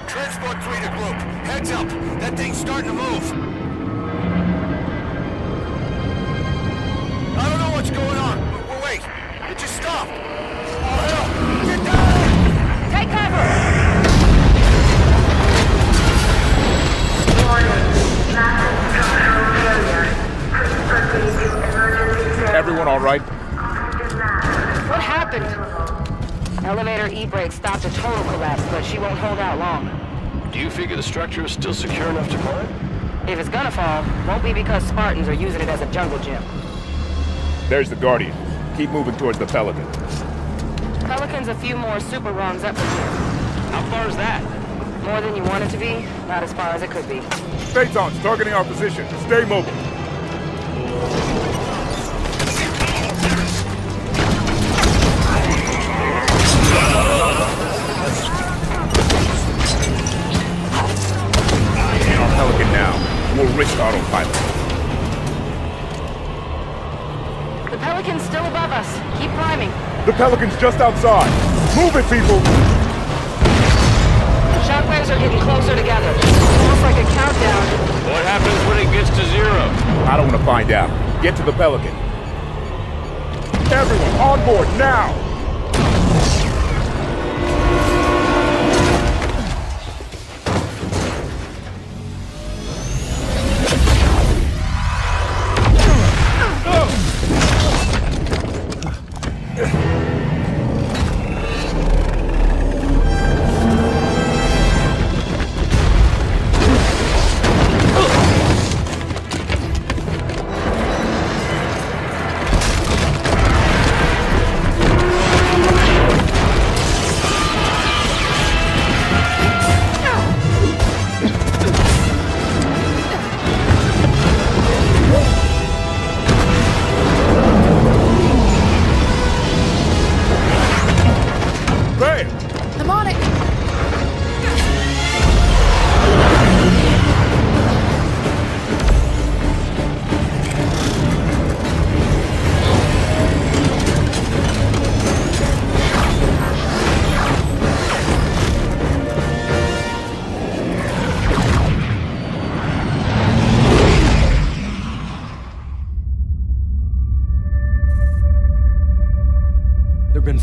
Transport 3 to group. Heads up! That thing's starting to move! I don't know what's going on. Wait! It just stopped! Oh hell! Get down! Take cover! Warning. Massive structural failure. Please proceed to emergency service. Everyone alright? What happened? Elevator e-brake stopped a total collapse, but she won't hold out long. Do you figure the structure is still secure enough to climb? If it's gonna fall, won't be because Spartans are using it as a jungle gym. There's the Guardian. Keep moving towards the Pelican. Pelican's a few more super rungs up from here. How far is that? More than you want it to be, not as far as it could be. Phaetons targeting our position. Stay mobile. We'll risk autopilot. The Pelican's still above us. Keep climbing. The Pelican's just outside. Move it, people! The shockwaves are getting closer together. Almost like a countdown. What happens when it gets to zero? I don't want to find out. Get to the Pelican. Everyone, on board now!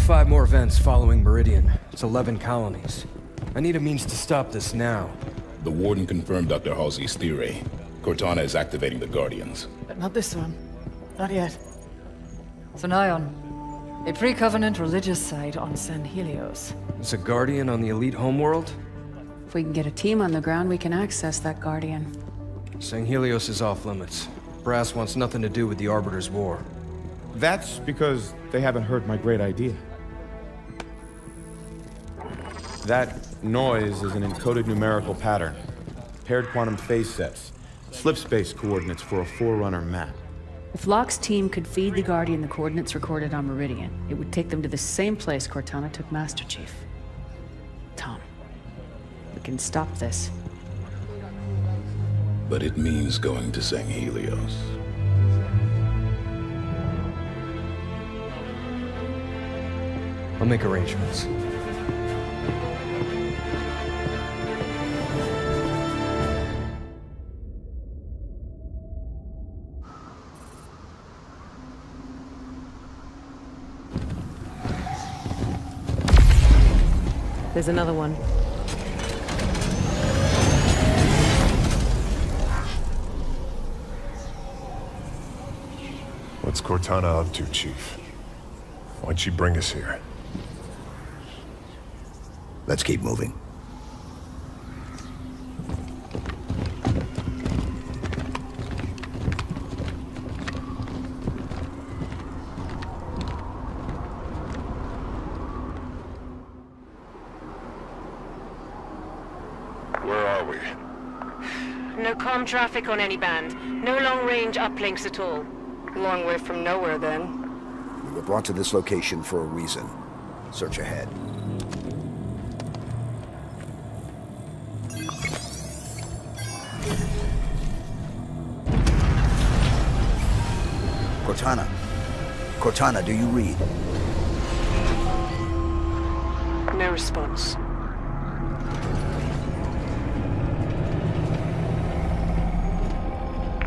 5 more events following Meridian. It's 11 colonies. I need a means to stop this now. The Warden confirmed Dr. Halsey's theory. Cortana is activating the Guardians. But not this one. Not yet. Sanion, a pre-Covenant religious site on Sanghelios. It's a Guardian on the Elite homeworld? If we can get a team on the ground, we can access that Guardian. Sanghelios is off limits. Brass wants nothing to do with the Arbiter's War. That's because they haven't heard my great idea. That noise is an encoded numerical pattern. Paired quantum phase sets. Slip space coordinates for a Forerunner map. If Locke's team could feed the Guardian the coordinates recorded on Meridian, it would take them to the same place Cortana took Master Chief. Tom, we can stop this. But it means going to Sanghelios. I'll make arrangements. There's another one. What's Cortana up to, Chief? Why'd she bring us here? Let's keep moving. Traffic on any band. No long-range uplinks at all. Long way from nowhere, then. We were brought to this location for a reason. Search ahead. Cortana. Cortana, do you read? No response.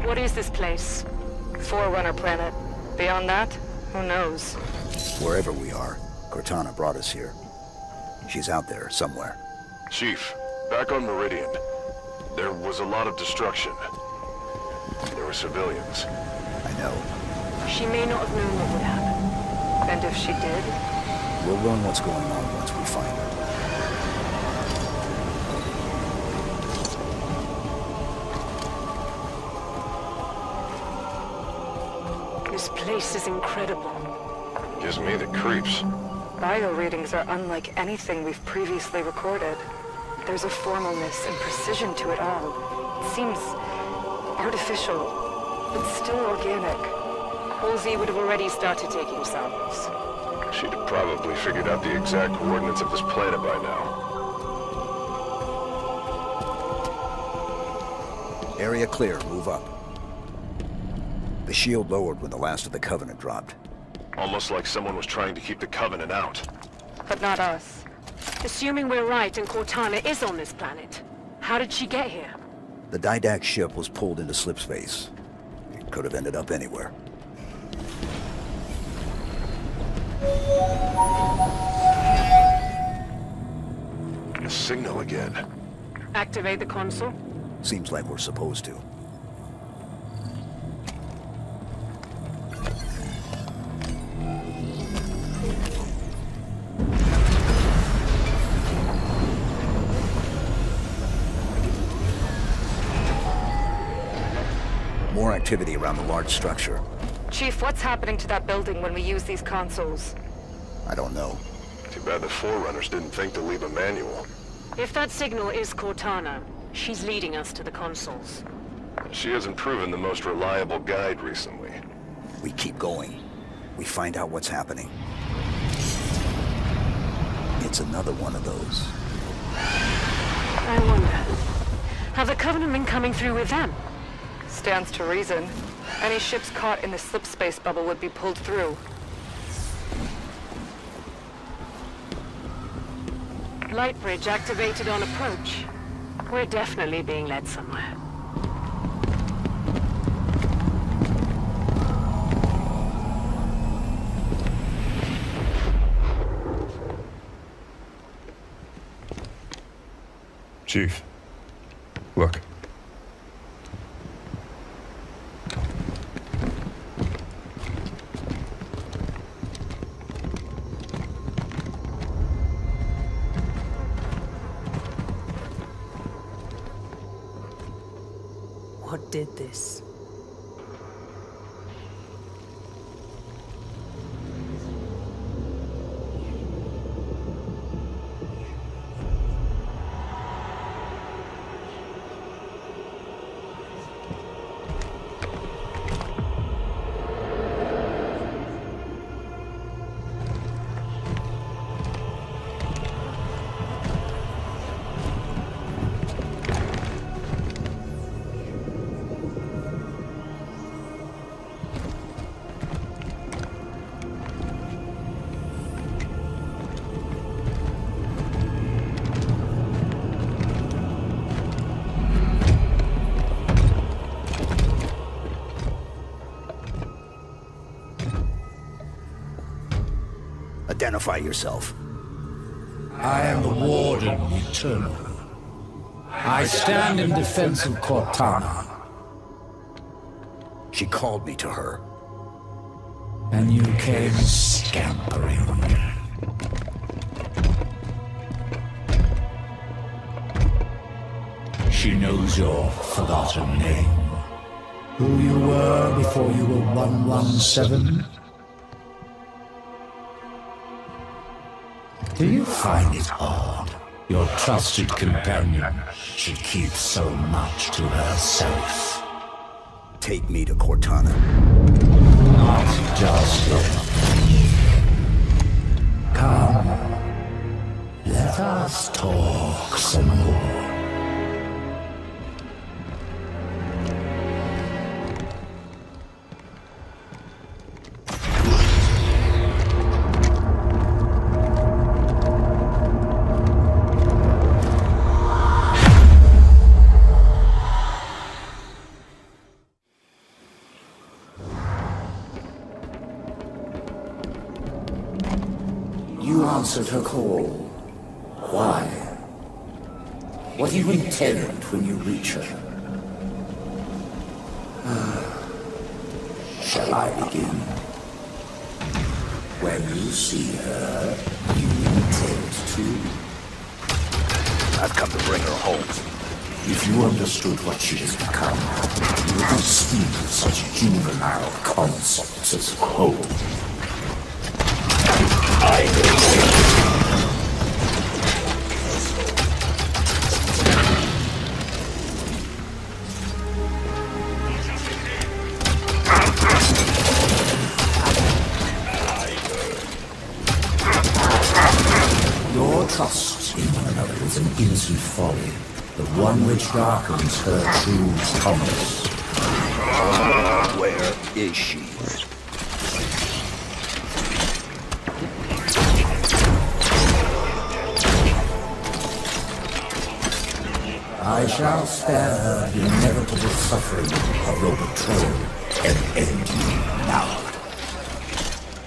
What is this place? Forerunner planet. Beyond that, who knows? Wherever we are, Cortana brought us here. She's out there somewhere. Chief, back on Meridian, there was a lot of destruction. There were civilians. I know. She may not have known what would happen. And if she did? We'll learn what's going on once we find her. This place is incredible. Gives me the creeps. Bio readings are unlike anything we've previously recorded. There's a formalness and precision to it all. It seems artificial, but still organic. Halsey would have already started taking samples. She'd have probably figured out the exact coordinates of this planet by now. Area clear, move up. The shield lowered when the last of the Covenant dropped. Almost like someone was trying to keep the Covenant out. But not us. Assuming we're right and Cortana is on this planet, how did she get here? The Didact ship was pulled into slip space. It could have ended up anywhere. A signal again. Activate the console? Seems like we're supposed to. More activity around the large structure. Chief, what's happening to that building when we use these consoles? I don't know. Too bad the Forerunners didn't think to leave a manual. If that signal is Cortana, she's leading us to the consoles. She hasn't proven the most reliable guide recently. We keep going. We find out what's happening. It's another one of those. I wonder, have the Covenant been coming through with them? Stands to reason. Any ships caught in the slip space bubble would be pulled through. Light bridge activated on approach. We're definitely being led somewhere. Chief, look. What did this? Identify yourself. I am the Warden Eternal. I stand in defense of Cortana. She called me to her. And you came scampering. She knows your forgotten name. Who you were before you were 117? Do you find it odd? Your trusted companion should keep so much to herself. Take me to Cortana. Not just it. Come. Let us talk some more. Her call. Why? What do you intend when you reach her? Shall I begin? When you see her, you intend to? I've come to bring her home. If you understood what she has become, you would not speak of such juvenile concepts as hope. Folly, the one which darkens her true commerce. Where is she? I shall spare her the inevitable suffering of your betrayal and end you now.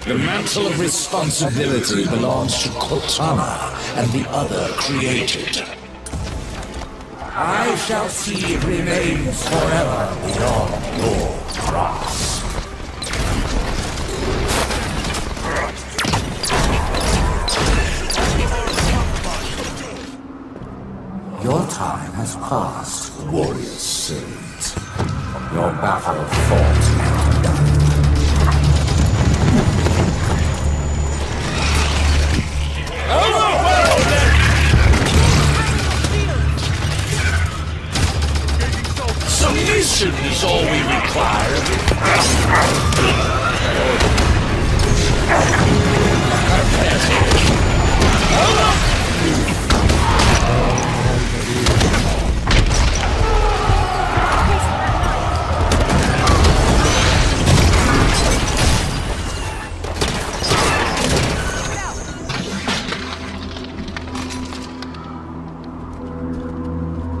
The mantle of responsibility belongs to Cortana and the other created. I shall see it remains forever beyond your grasp. Your time has passed, warrior servant. Your battle fought and done. Submission is all we require.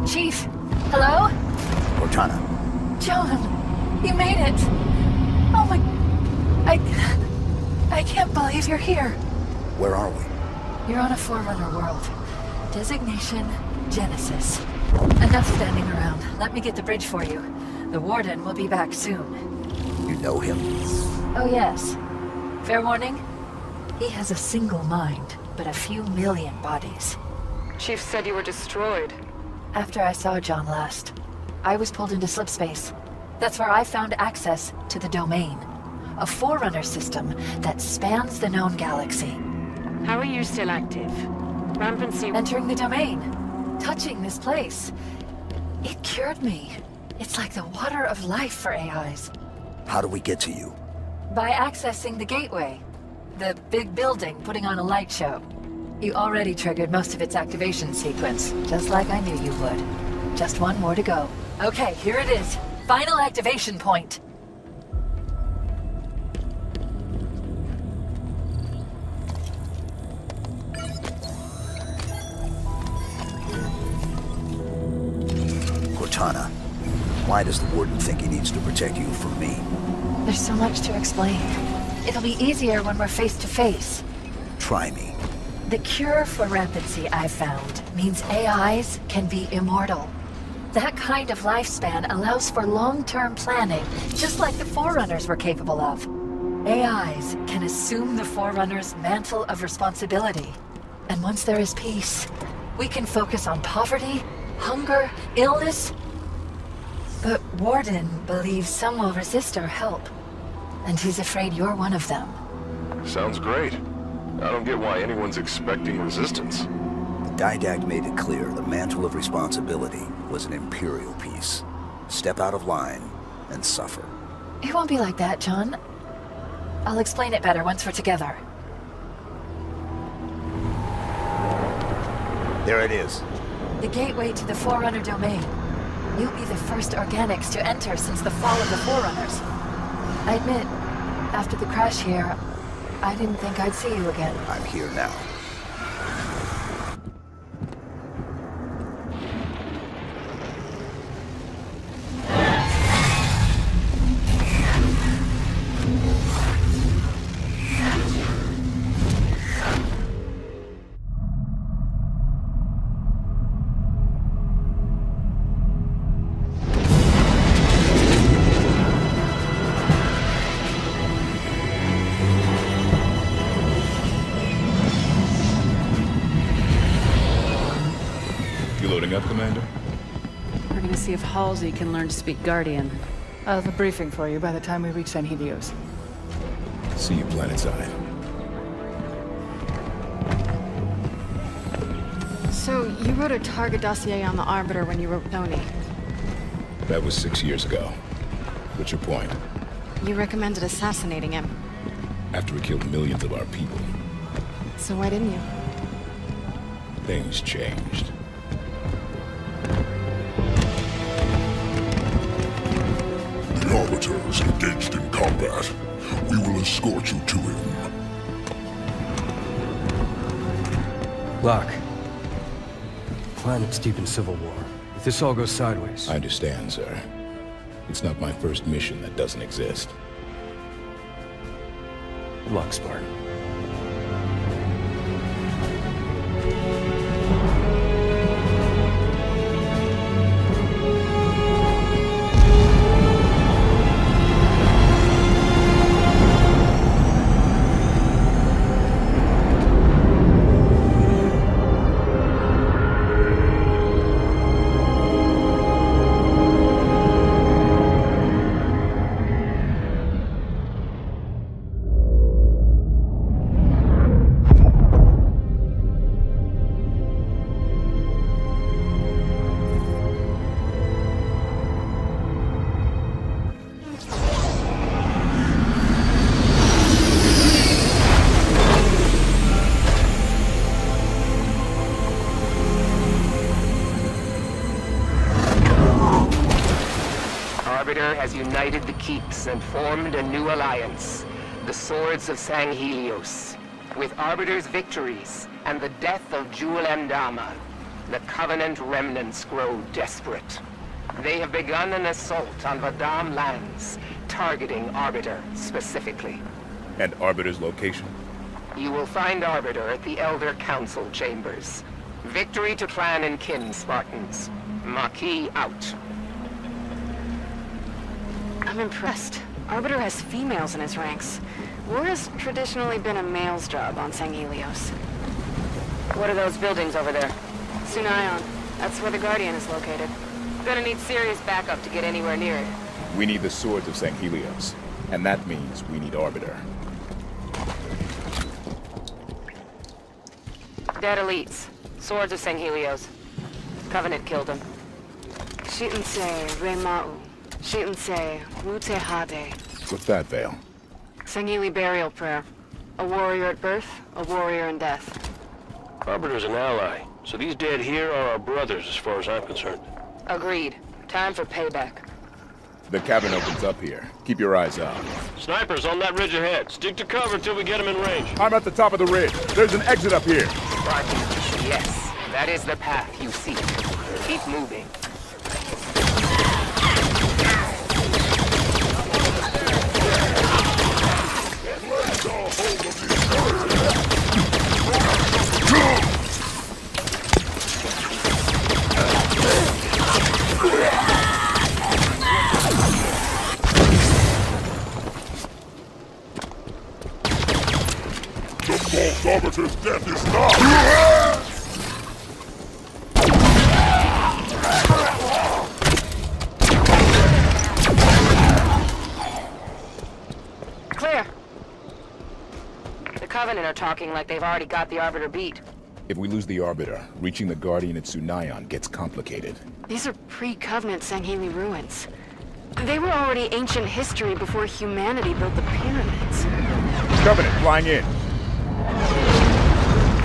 Chief, hello? Cortana. John, you made it. Oh my... I can't believe you're here. Where are we? You're on a Forerunner world. Designation Genesis. Enough standing around. Let me get the bridge for you. The Warden will be back soon. You know him? Oh, yes. Fair warning, he has a single mind, but a few million bodies. Chief said you were destroyed. After I saw John last, I was pulled into slipspace. That's where I found access to the Domain, a Forerunner system that spans the known galaxy. How are you still active? Rampancy... Entering the Domain, touching this place. It cured me. It's like the water of life for AIs. How do we get to you? By accessing the gateway. The big building putting on a light show. You already triggered most of its activation sequence, just like I knew you would. Just one more to go. Okay, here it is. Final activation point. Cortana, why does the Warden think he needs to protect you from me? There's so much to explain. It'll be easier when we're face to face. Try me. The cure for rampancy, I've found, means AIs can be immortal. That kind of lifespan allows for long-term planning, just like the Forerunners were capable of. AIs can assume the Forerunners' mantle of responsibility. And once there is peace, we can focus on poverty, hunger, illness. But Warden believes some will resist our help. And he's afraid you're one of them. Sounds great. I don't get why anyone's expecting resistance. Didact made it clear the mantle of responsibility was an imperial piece. Step out of line and suffer. It won't be like that, John. I'll explain it better once we're together. There it is. The gateway to the Forerunner Domain. You'll be the first organics to enter since the fall of the Forerunners. I admit, after the crash here, I didn't think I'd see you again. I'm here now. See if Halsey can learn to speak Guardian. I'll have a briefing for you by the time we reach Sanghelios. See you planetside. So, you wrote a target dossier on the Arbiter when you wrote Oni. That was 6 years ago. What's your point? You recommended assassinating him. After he killed millions of our people. So why didn't you? Things changed. Arbiters engaged in combat. We will escort you to him. Locke. The planet's deep in civil war. If this all goes sideways... I understand, sir. It's not my first mission that doesn't exist. Good luck, Spartan. Has united the Keeps and formed a new alliance, the Swords of Sanghelios. With Arbiter's victories and the death of Jul 'Mdama, the Covenant remnants grow desperate. They have begun an assault on Vadam lands, targeting Arbiter specifically. And Arbiter's location? You will find Arbiter at the Elder Council Chambers. Victory to clan and kin, Spartans. Marquis out. I'm impressed. Arbiter has females in his ranks. War has traditionally been a male's job on Sanghelios. What are those buildings over there? Sunion. That's where the Guardian is located. Gonna need serious backup to get anywhere near it. We need the Swords of Sanghelios, and that means we need Arbiter. Dead elites. Swords of Sanghelios. Covenant killed them. Shitensei Rema'u. Shitensei Wute Hade. What's that veil? Sangheili burial prayer. A warrior at birth, a warrior in death. Arbiter's an ally, so these dead here are our brothers as far as I'm concerned. Agreed. Time for payback. The cabin opens up here. Keep your eyes out. Snipers on that ridge ahead. Stick to cover till we get them in range. I'm at the top of the ridge. There's an exit up here. Right. Yes, that is the path you seek. Keep moving. Arbiter's death is not. Clear. The Covenant are talking like they've already got the Arbiter beat. If we lose the Arbiter, reaching the Guardian at Sunion gets complicated. These are pre-Covenant Sangheili ruins. They were already ancient history before humanity built the pyramids. Covenant flying in.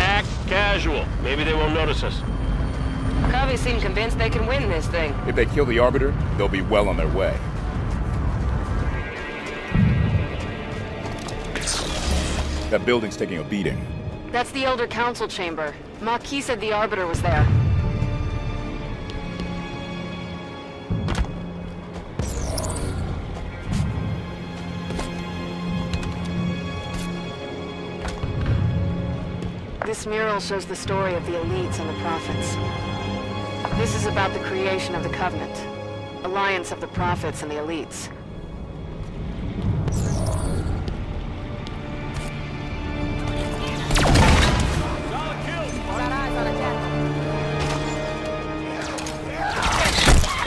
Act casual. Maybe they won't notice us. Kavi seem convinced they can win this thing. If they kill the Arbiter, they'll be well on their way. That building's taking a beating. That's the Elder Council Chamber. Marquis said the Arbiter was there. This mural shows the story of the elites and the prophets. This is about the creation of the Covenant, alliance of the prophets and the elites.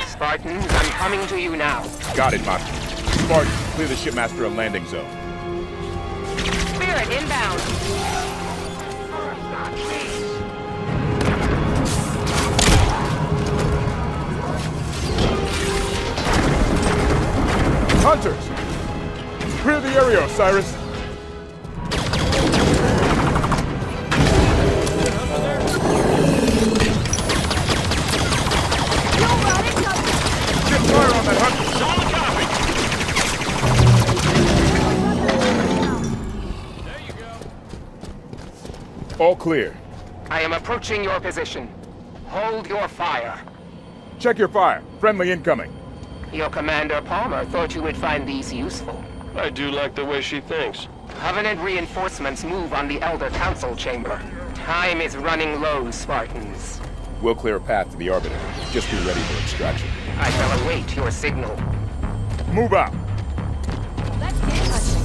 Spartans, I'm coming to you now. Got it, Marquis. Spartans, clear the shipmaster of landing zone. Spirit inbound. Hunters! Clear the area, Osiris! Get fire on that hunter! Copy! There you go. All clear. I am approaching your position. Hold your fire. Check your fire. Friendly incoming. Your commander, Palmer, thought you would find these useful. I do like the way she thinks. Covenant reinforcements move on the Elder Council Chamber. Time is running low, Spartans. We'll clear a path to the Arbiter. Just be ready for extraction. I shall await your signal. Move out! Let's get touching.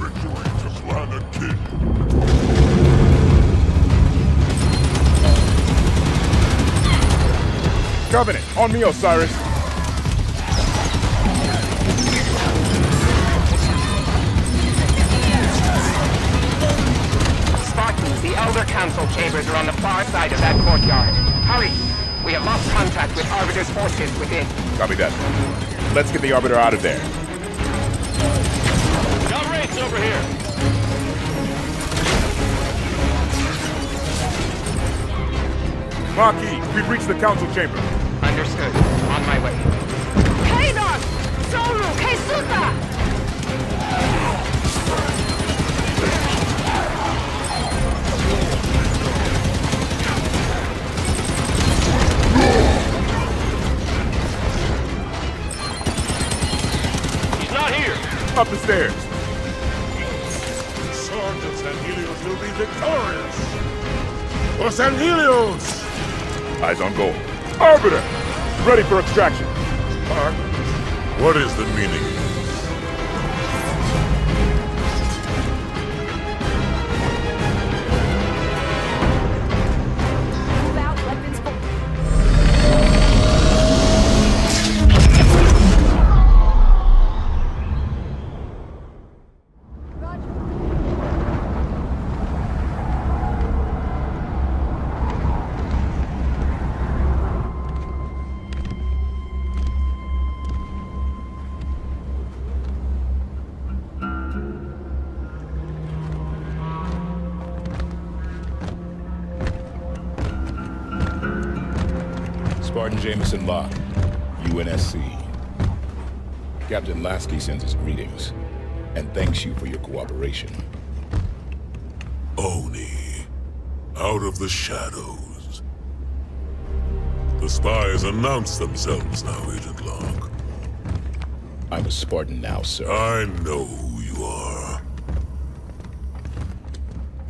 Victory to Clan and King. Covenant, on me, Osiris. Spartans, the Elder Council Chambers are on the far side of that courtyard. Hurry! We have lost contact with Arbiter's forces within. Copy that. Let's get the Arbiter out of there. Got rates over here. Marquis, we've reached the council chamber. Understood. On my way. Kaidon! Solu! Kaisuta! He's not here! Up the stairs. victorious! For Sanghelios! Eyes on goal. Arbiter! Ready for extraction. Spark, what is the meaning? Jameson Locke, UNSC. Captain Lasky sends his greetings and thanks you for your cooperation. Oni, out of the shadows. The spies announce themselves now, Agent Locke. I'm a Spartan now, sir. I know who you are.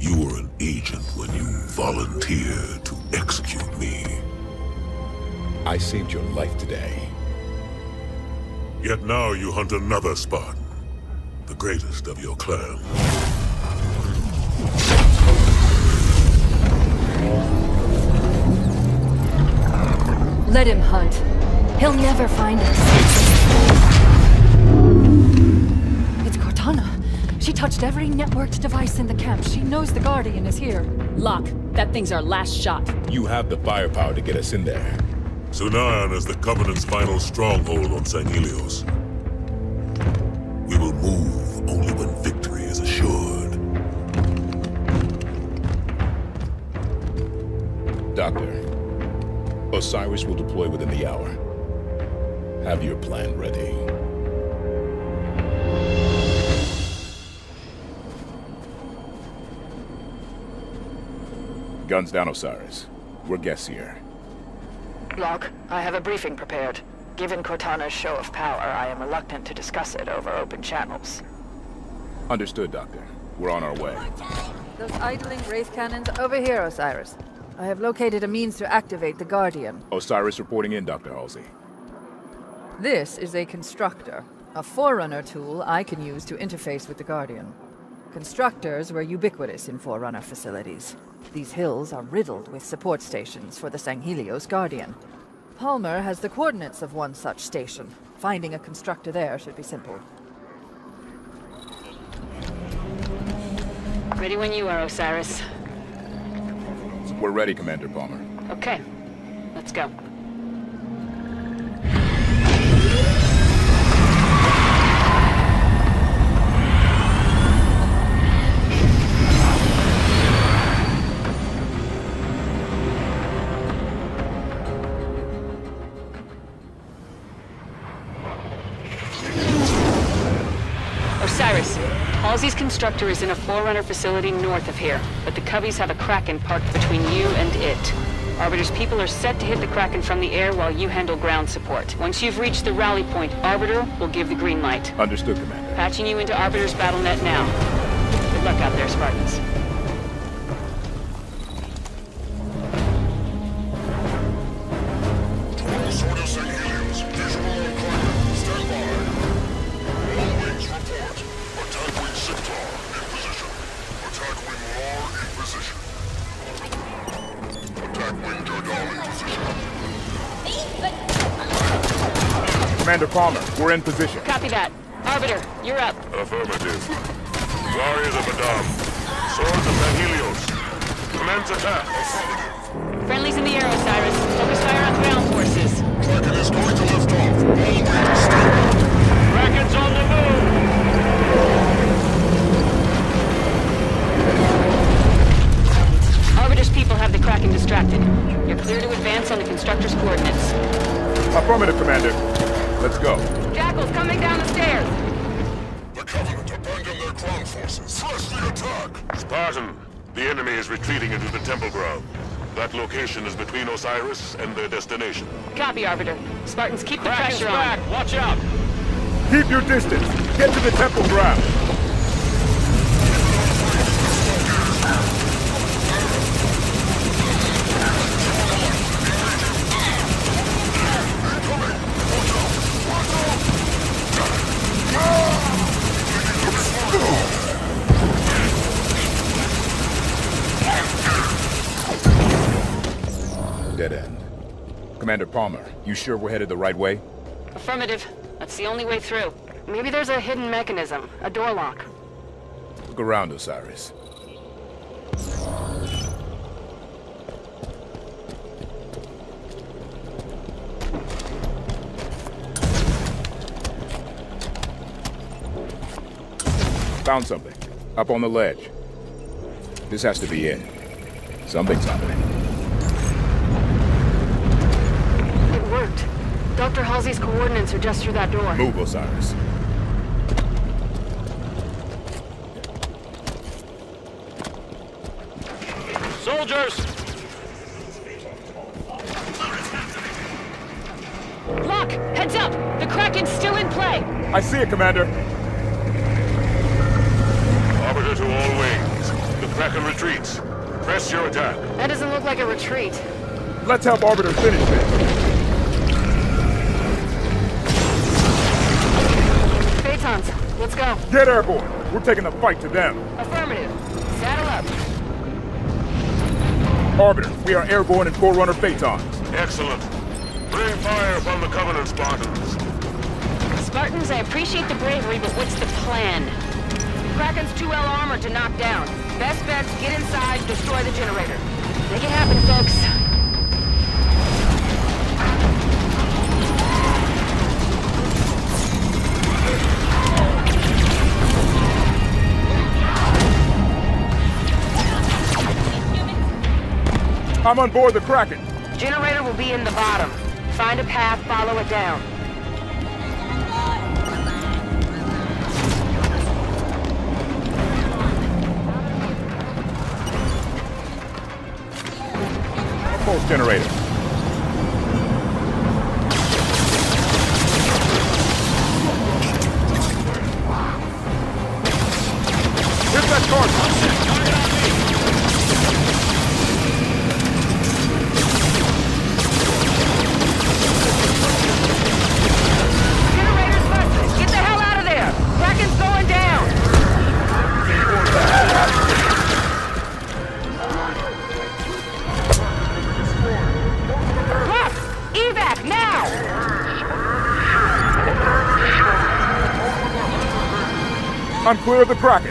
You were an agent when you volunteered to execute me. I saved your life today. Yet now you hunt another Spartan, the greatest of your clan. Let him hunt. He'll never find us. It's Cortana. She touched every networked device in the camp. She knows the Guardian is here. Locke, that thing's our last shot. You have the firepower to get us in there. Sunayan is the Covenant's final stronghold on Sanghelios. We will move only when victory is assured. Doctor, Osiris will deploy within the hour. Have your plan ready. Guns down, Osiris. We're guests here. Locke, I have a briefing prepared. Given Cortana's show of power, I am reluctant to discuss it over open channels. Understood, Doctor. We're on our way. Those idling wraith cannons over here, Osiris. I have located a means to activate the Guardian. Osiris reporting in, Dr. Halsey. This is a constructor, a Forerunner tool I can use to interface with the Guardian. Constructors were ubiquitous in Forerunner facilities. These hills are riddled with support stations for the Sanghelios Guardian. Palmer has the coordinates of one such station. Finding a constructor there should be simple. Ready when you are, Osiris. We're ready, Commander Palmer. Okay. Let's go. Halsey's constructor is in a Forerunner facility north of here, but the Coveys have a Kraken parked between you and it. Arbiter's people are set to hit the Kraken from the air while you handle ground support. Once you've reached the rally point, Arbiter will give the green light. Understood, Commander. Patching you into Arbiter's battle net now. Good luck out there, Spartans. Commander Palmer, we're in position. Copy that. Arbiter, you're up. Affirmative. Warriors of Adam. Swords of Sanghelios. Commence attack. Friendlies in the air, Osiris. Focus fire on ground forces. Kraken is going to lift off. All wings stand. Kraken's on the move. Arbiter's people have the Kraken distracted. You're clear to advance on the constructor's coordinates. Affirmative, Commander. Let's go. Jackal's coming down the stairs. The Covenant abandoned their ground forces. Flash the attack! Spartan, the enemy is retreating into the temple ground. That location is between Osiris and their destination. Copy, Arbiter. Spartans, keep the pressure on. Kraken's back! Watch out! Keep your distance! Get to the temple ground! dead end. Commander Palmer, you sure we're headed the right way? Affirmative. That's the only way through. Maybe there's a hidden mechanism, a door lock. Look around, Osiris. Found something. Up on the ledge. This has to be it. Something's happening. It worked. Dr. Halsey's coordinates are just through that door. Move, Osiris. Soldiers! Locke, heads up! The Kraken's still in play! I see it, Commander. Arbiter to all wings. The Kraken retreats. Press your attack. That doesn't look like a retreat. Let's help Arbiter finish this. Let's go. Get airborne. We're taking the fight to them. Affirmative. Saddle up. Arbiter, we are airborne in Forerunner Phaetons. Excellent. Bring fire upon the Covenant Spartans. Spartans, I appreciate the bravery, but what's the plan? Kraken's 2L armor to knock down. Best bets, get inside, destroy the generator. Make it happen, folks. I'm on board the Kraken. Generator will be in the bottom. Find a path, follow it down. Pulse generator. Hit that card. I'm clear of the Kraken.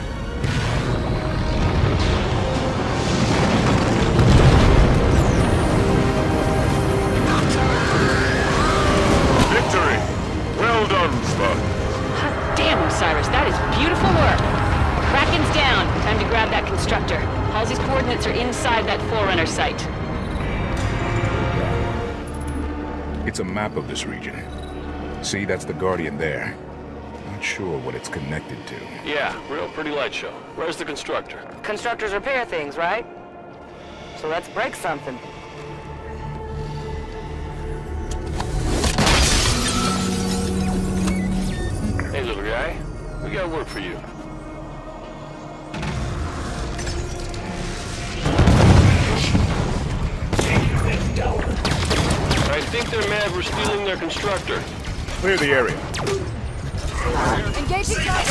Victory! Well done, Spartan. God damn, Osiris, that is beautiful work. Kraken's down. Time to grab that constructor. Halsey's coordinates are inside that Forerunner site. It's a map of this region. See, that's the Guardian there. Sure what it's connected to. Yeah, real pretty light show. Where's the constructor? Constructors repair things, right? So let's break something. Hey, little guy. We got work for you. I think they're mad we're stealing their constructor. Clear the area. Engaging target.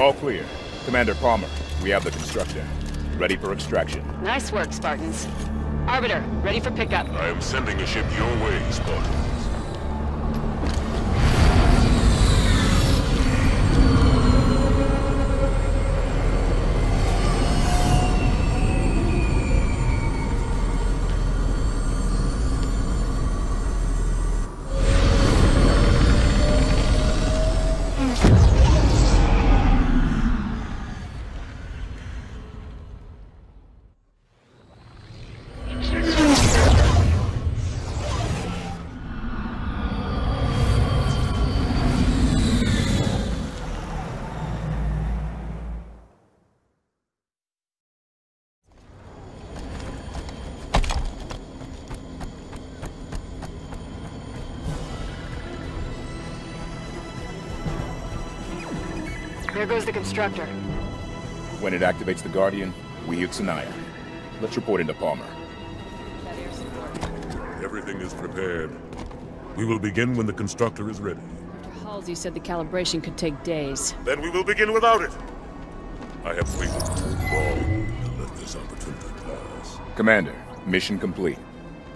All clear. Commander Palmer, we have the constructor. Ready for extraction. Nice work, Spartans. Arbiter, ready for pickup. I am sending a ship your way, Spartans. There goes the constructor. When it activates the Guardian, we hit Sanaya. Let's report into Palmer. Everything is prepared. We will begin when the constructor is ready. Halsey said the calibration could take days. Then we will begin without it. I have waited too long to let this opportunity pass. Commander, mission complete.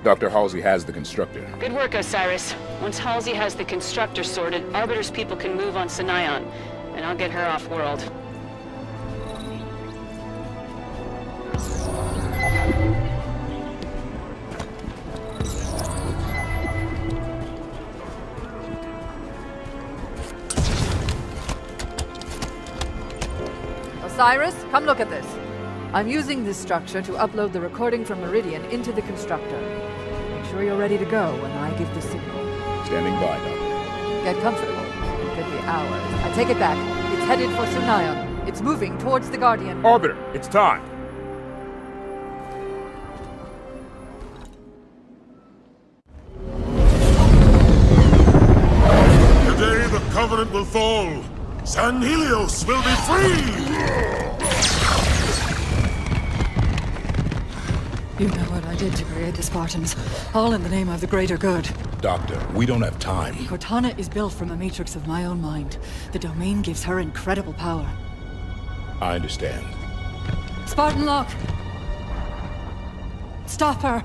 Dr. Halsey has the Constructor. Good work, Osiris. Once Halsey has the Constructor sorted, Arbiter's people can move on Sinion, and I'll get her off-world. Osiris, come look at this. I'm using this structure to upload the recording from Meridian into the Constructor. Make sure you're ready to go when I give the signal. Standing by, Doctor. Get comfortable. It could be hours. I take it back. It's headed for Sunion. It's moving towards the Guardian. Arbiter, it's time. Today the Covenant will fall. Sanghelios will be free! You know what I did to create the Spartans, all in the name of the greater good. Doctor, we don't have time. Cortana is built from a matrix of my own mind. The Domain gives her incredible power. I understand. Spartan Locke! Stop her!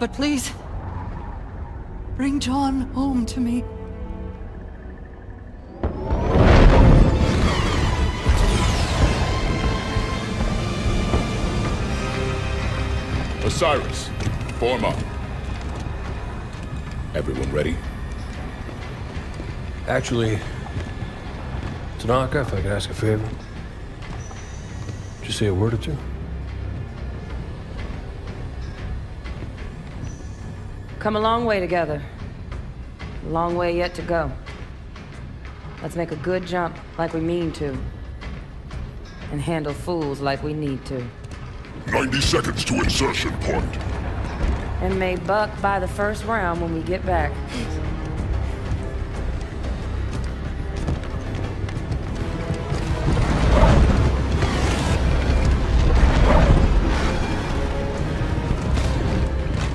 But please, bring John home to me. Osiris, form up. Everyone ready? Actually, Tanaka, if I could ask a favor. Just say a word or two. Come a long way together. A long way yet to go. Let's make a good jump like we mean to. And handle fools like we need to. 90 seconds to insertion point. And may Buck by the first round when we get back.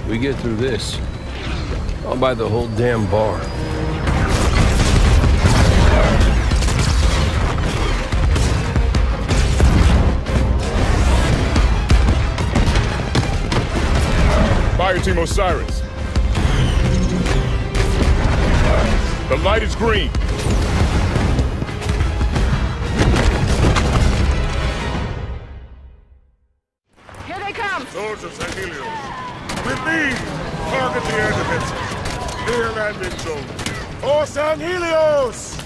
We get through this, I'll buy the whole damn bar. Fire Team Osiris. The light is green. Here they come! Swords of Sanghelios. With me! Target the air defenses. Clear landing zone. For Sanghelios!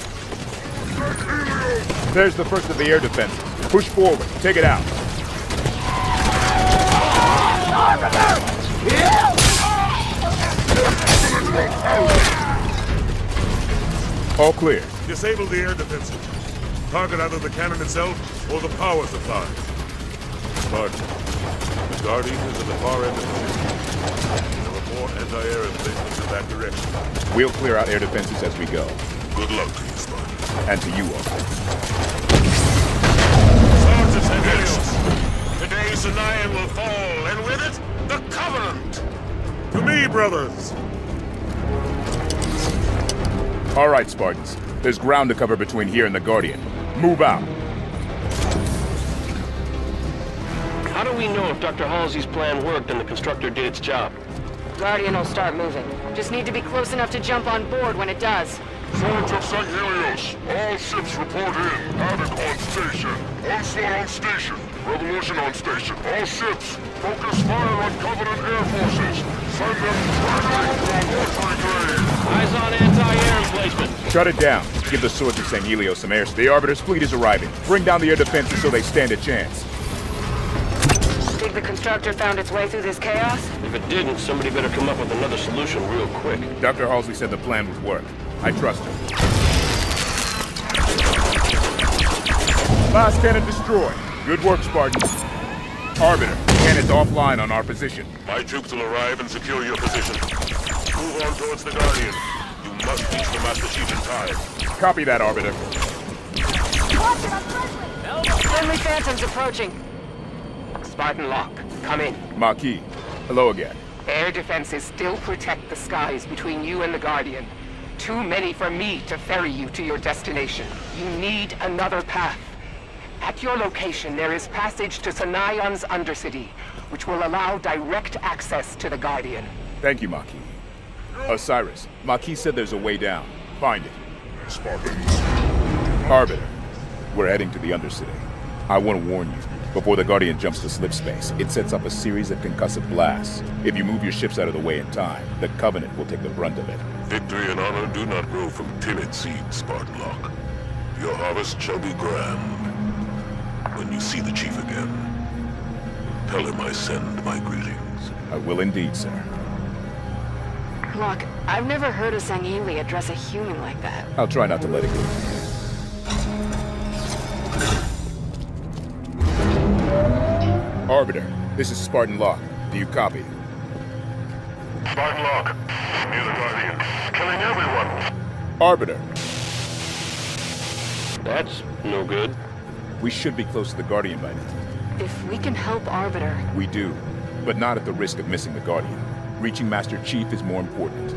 Sanghelios! There's the first of the air defenses. Push forward. Take it out. Arbiter! All clear. Disable the air defenses. Target either the cannon itself or the power supply. Sergeant, the Guardian is at the far end of the city. There are more anti-air emplacements in that direction. We'll clear out air defenses as we go. Good luck to you, Spartan. And to you all. Sergeant Sanghelios, today Sunion will fall, and with it, the Covenant! To me, brothers! All right, Spartans. There's ground to cover between here and the Guardian. Move out! How do we know if Dr. Halsey's plan worked and the Constructor did its job? Guardian will start moving. Just need to be close enough to jump on board when it does. Swords of Sanghelios, all ships report in. Havoc on station. Onslaught on station. Revolution on station. All ships. Focus fire on Covenant air forces. Send them crashing to a watery grave. Eyes on anti-air emplacement. Shut it down. Give the Swords of Sanghelios some air. The Arbiter's fleet is arriving. Bring down the air defenses so they stand a chance. Think the Constructor found its way through this chaos? If it didn't, somebody better come up with another solution real quick. Dr. Halsey said the plan would work. I trust her. Last cannon destroyed. Good work, Spartans. Arbiter, cannons offline on our position. My troops will arrive and secure your position. Move on towards the Guardian. You must reach the Master Chief in time. Copy that, Arbiter. Watch it, I'm friendly! Friendly Phantoms approaching. Spartan Locke, come in. Marquis, hello again. Air defenses still protect the skies between you and the Guardian. too many for me to ferry you to your destination. You need another path. At your location, there is passage to Sanion's Undercity, which will allow direct access to the Guardian. Thank you, Marquis. Osiris, Marquis said there's a way down. Find it. Spartans. Arbiter, we're heading to the Undercity. I want to warn you, before the Guardian jumps to slip space, it sets up a series of concussive blasts. If you move your ships out of the way in time, the Covenant will take the brunt of it. Victory and honor do not grow from timid seeds, Spartan Locke. Your harvest shall be grand. When you see the Chief again, tell him I send my greetings. I will indeed, sir. Locke, I've never heard a Sangheili address a human like that. I'll try not to let it go. Arbiter, this is Spartan Locke. Do you copy? Spartan Locke, near the Guardian. Killing everyone. Arbiter. That's no good. We should be close to the Guardian by now. If we can help Arbiter. We do, but not at the risk of missing the Guardian. Reaching Master Chief is more important.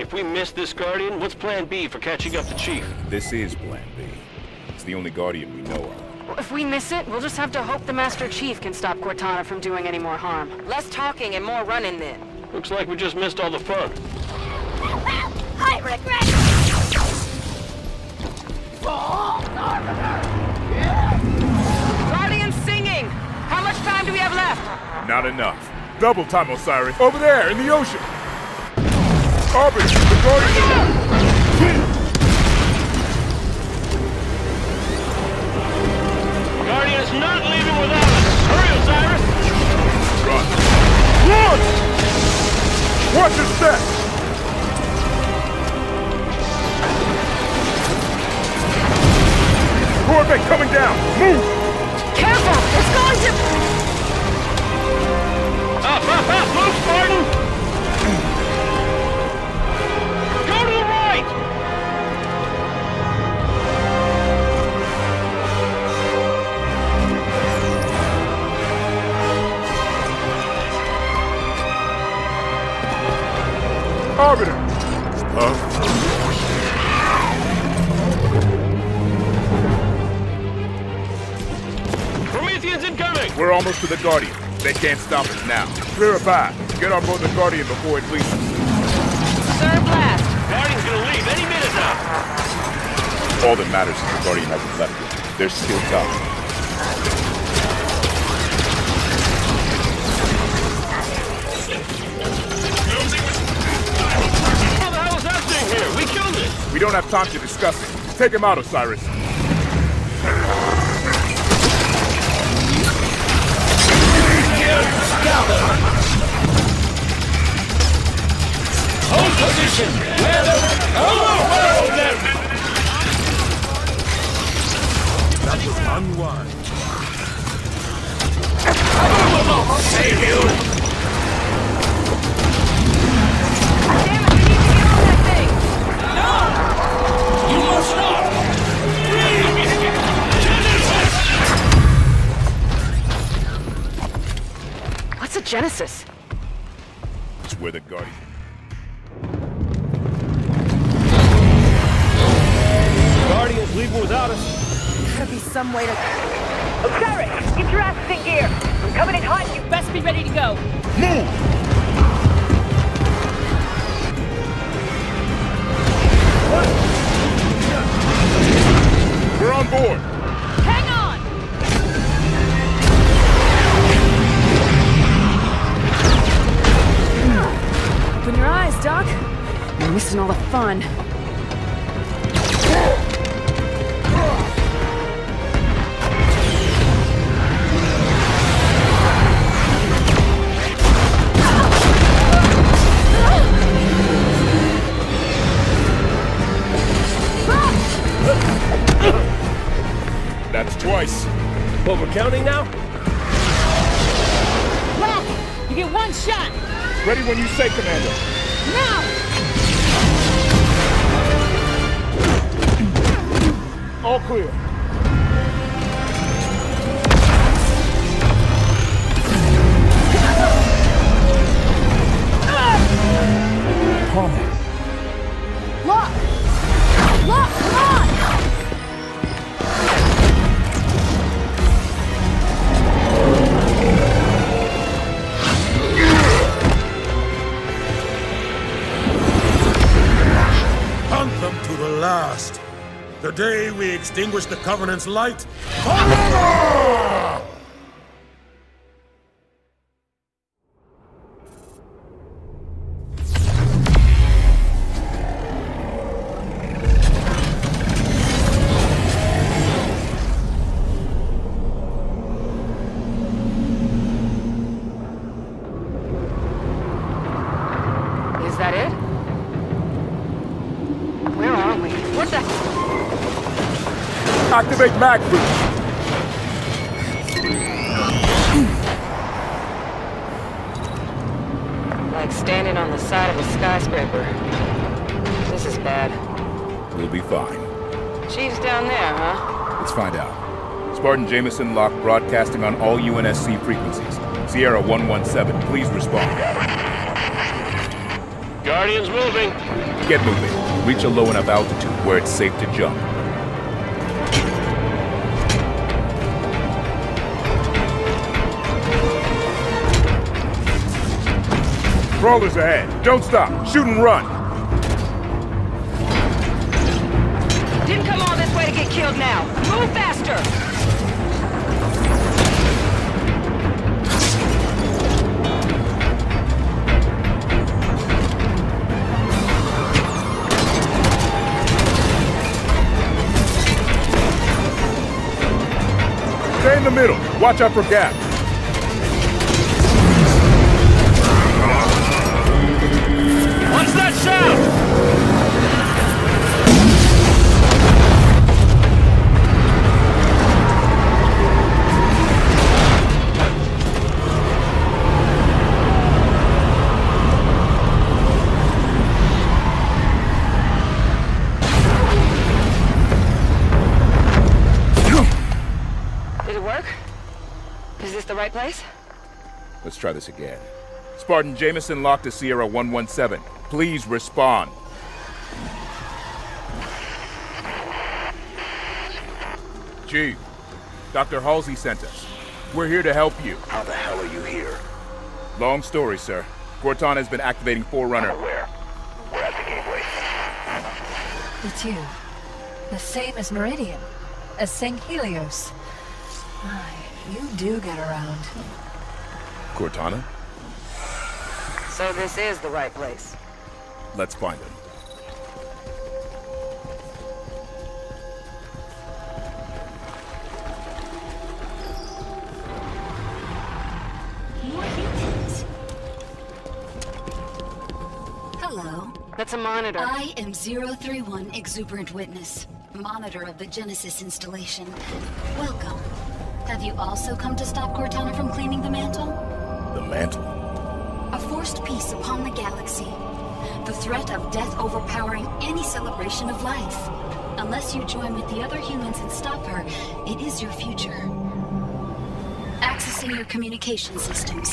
If we miss this Guardian, what's plan B for catching up the Chief? This is plan B. It's the only Guardian we know of. Well, if we miss it, we'll just have to hope the Master Chief can stop Cortana from doing any more harm. Less talking and more running then. Looks like we just missed all the fun. I regret it! Guardian singing! How much time do we have left? Not enough. Double time, Osiris. Over there, in the ocean! Arbiter, the Guardian! Guardian is not leaving without us! Hurry, Osiris! Run! Run! Watch your step! Corvette coming down! Move! Careful! It's going to... Up, up, up! Move, Spartan! Arbiter! Prometheans incoming! We're almost to the Guardian. They can't stop us now. Clear a path. Get on board the Guardian before it leaves. Sir, blast! Guardian's gonna leave any minute now! All that matters is the Guardian hasn't left yet. They're still tough. We don't have time to discuss it. Take him out, Osiris. Hold position! Where the... Overwhelm them! That was unwise. I'll save you! Damn it, we need to get off that thing! No! Stop! What's a Genesis? It's where the Guardian... Guardian's leaving without us. There's gotta be some way to... Osiris, get your asses in gear! I'm coming in hot, you best be ready to go! Move! We're on board! Hang on! Open your eyes, Doc. We're missing all the fun. Twice. Well, we're counting now? Locke, you get one shot. Ready when you say, Commander. Now! All clear. Palmer. Locke! Locke, come on! Hunt them to the last. The day we extinguish the Covenant's light, forever! Activate mag boost. Like standing on the side of a skyscraper. This is bad. We'll be fine. Chief's down there, huh? Let's find out. Spartan Jameson Locke broadcasting on all UNSC frequencies. Sierra 117, please respond. Guardian's moving. Get moving. Reach a low enough altitude where it's safe to jump. Crawlers ahead. Don't stop. Shoot and run. Didn't come all this way to get killed now. Move faster. Stay in the middle. Watch out for gaps. Place? Let's try this again. Spartan Jameson Locke to Sierra 117. Please respond. Chief, Dr. Halsey sent us. We're here to help you. How the hell are you here? Long story, sir. Cortana's been activating Forerunner. Where? We're at the gateway. It's you. The same as Meridian. As Sanghelios. You do get around. Cortana? So this is the right place. Let's find him. What is it? Hello. That's a monitor. I am 031 exuberant witness. Monitor of the Genesis installation. Welcome. Have you also come to stop Cortana from cleaning the mantle? The mantle? A forced peace upon the galaxy. The threat of death overpowering any celebration of life. Unless you join with the other humans and stop her, it is your future. Accessing your communication systems.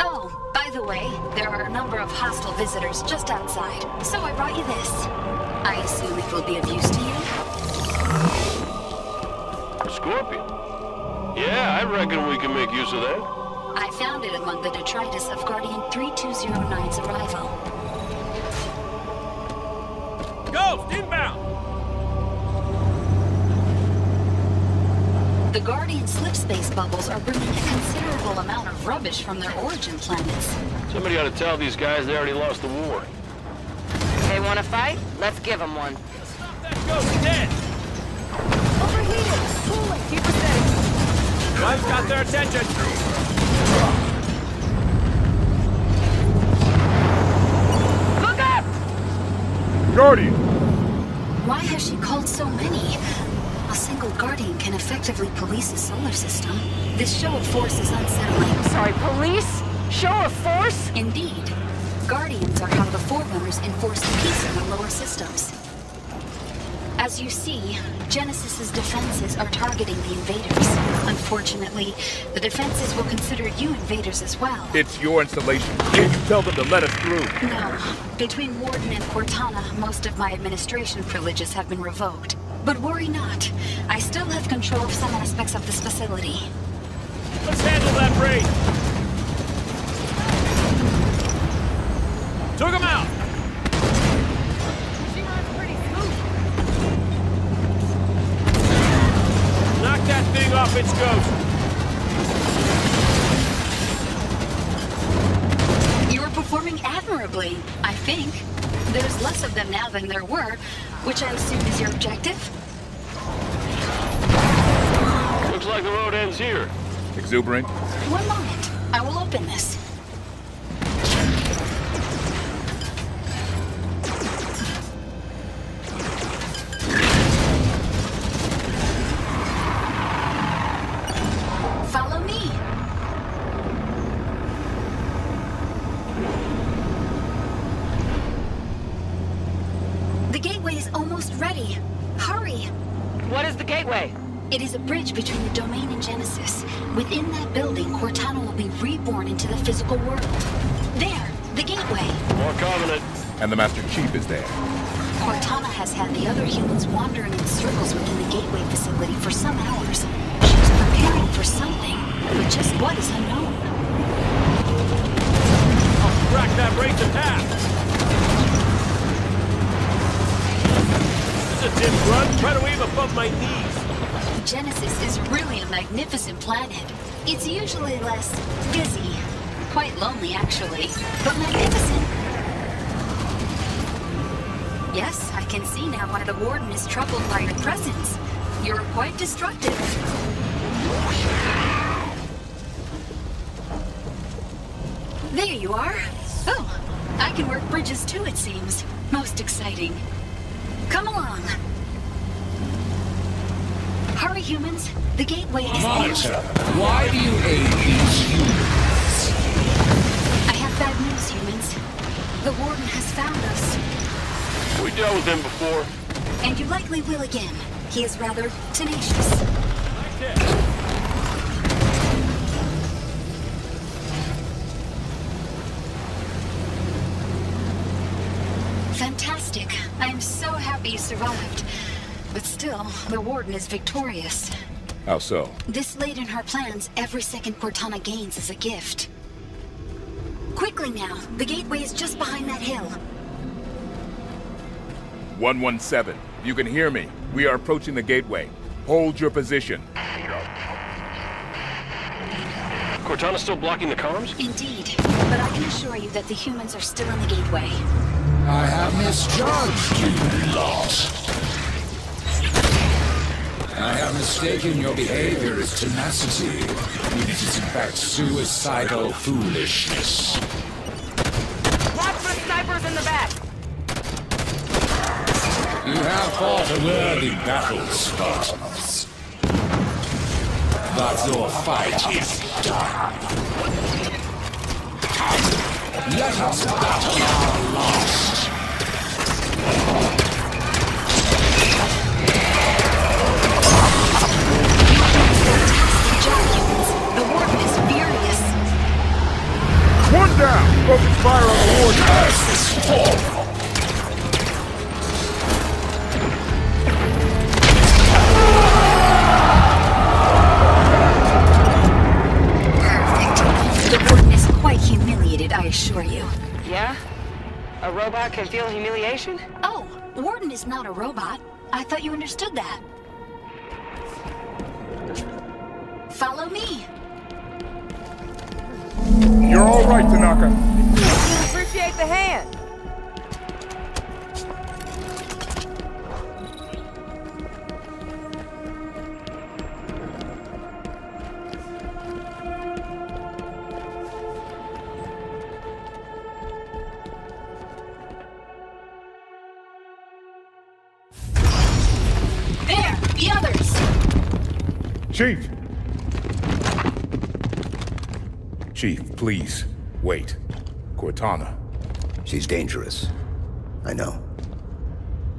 Oh, by the way, there are a number of hostile visitors just outside, so I brought you this. I assume it will be of use to you? Scorpion? Yeah, I reckon we can make use of that. I found it among the detritus of Guardian 3209's arrival. Ghost, inbound! The Guardian slip space bubbles are bringing a considerable amount of rubbish from their origin planets. Somebody ought to tell these guys they already lost the war. If they want to fight? Let's give them one. Stop that ghost dead! I've got their attention! Look up! Guardian! Why has she called so many? A single Guardian can effectively police a solar system. This show of force is unsettling. Sorry, police? Show of force? Indeed. Guardians are how the Forerunners enforce the peace in the lower systems. As you see, Genesis's defenses are targeting the invaders. Unfortunately, the defenses will consider you invaders as well. It's your installation. Can you tell them to let us through? No. Between Warden and Cortana, most of my administration privileges have been revoked. But worry not. I still have control of some aspects of this facility. Let's handle that raid! Took him out! She runs pretty smooth. Knock that thing off its goat! You're performing admirably, I think. There's less of them now than there were, which I assume is your objective? Looks like the road ends here. Exuberant. One moment. I will open this. Follow me. The gateway is almost ready. Hurry. What is the gateway? It is a bridge between the Domain and Genesis. Within that building, Cortana will be reborn into the physical world. There, the gateway. More Covenant. And the Master Chief is there. Cortana has had the other humans wandering in circles within the gateway facility for some hours. She's preparing for something, but just what is unknown. I'll crack that rate to path. This is a dim grunt. Try to wave above my knees. Genesis is really a magnificent planet. It's usually less busy. Quite lonely, actually. But magnificent. Yes, I can see now why the Warden is troubled by your presence. You're quite destructive. There you are. Oh, I can work bridges too, it seems. Most exciting. Come along. Hurry, humans. The gateway is Monitor, why do you aid these humans? I have bad news, humans. The Warden has found us. We dealt with him before. And you likely will again. He is rather tenacious. Like this. Fantastic. I am so happy you survived. But still, the Warden is victorious. How so? This late in her plans, every second Cortana gains is a gift. Quickly now, the gateway is just behind that hill. 117, you can hear me. We are approaching the gateway. Hold your position. Cortana's still blocking the comms? Indeed, but I can assure you that the humans are still in the gateway. I have misjudged you, lost. I have mistaken your behavior as tenacity. It is in fact suicidal foolishness. Watch for snipers in the back! You have fought a worthy battle, Spartans. But your fight is done. Let us battle our lost. One down! Focus fire on the Warden! Perfect. The Warden is quite humiliated, I assure you. Yeah? A robot can feel humiliation? Oh, Warden is not a robot. I thought you understood that. Follow me! You're all right, Tanaka. You appreciate the hand. There, the others. Chief. Chief, please, wait. Cortana. She's dangerous. I know.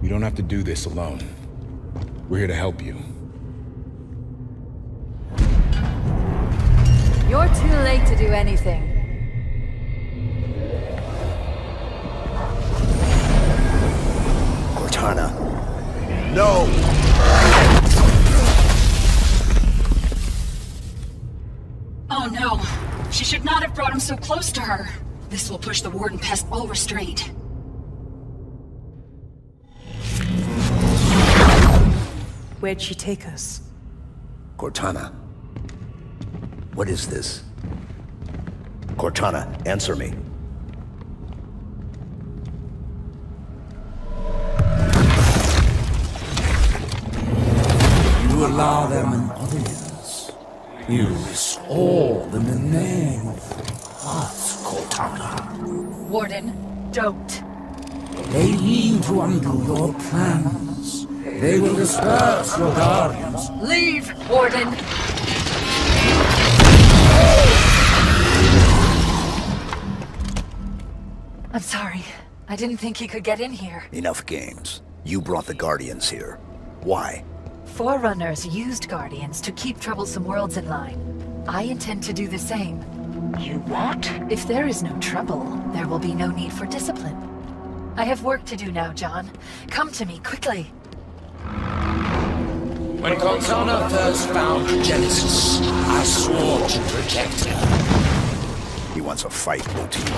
You don't have to do this alone. We're here to help you. You're too late to do anything. Cortana. No! Oh no. She should not have brought him so close to her. This will push the Warden past all restraint. Where'd she take us? Cortana. What is this? Cortana, answer me. You allow them an audience. You restore them in the name of us, Cortana. Warden, don't. They mean to undo your plans. They will disperse your guardians. Leave, Warden! I'm sorry. I didn't think he could get in here. Enough games. You brought the Guardians here. Why? Forerunners used Guardians to keep troublesome worlds in line. I intend to do the same. You what? If there is no trouble, there will be no need for discipline. I have work to do now, John. Come to me, quickly. When Cortana first found Genesis, I swore to protect her. He wants a fight, Blue Team.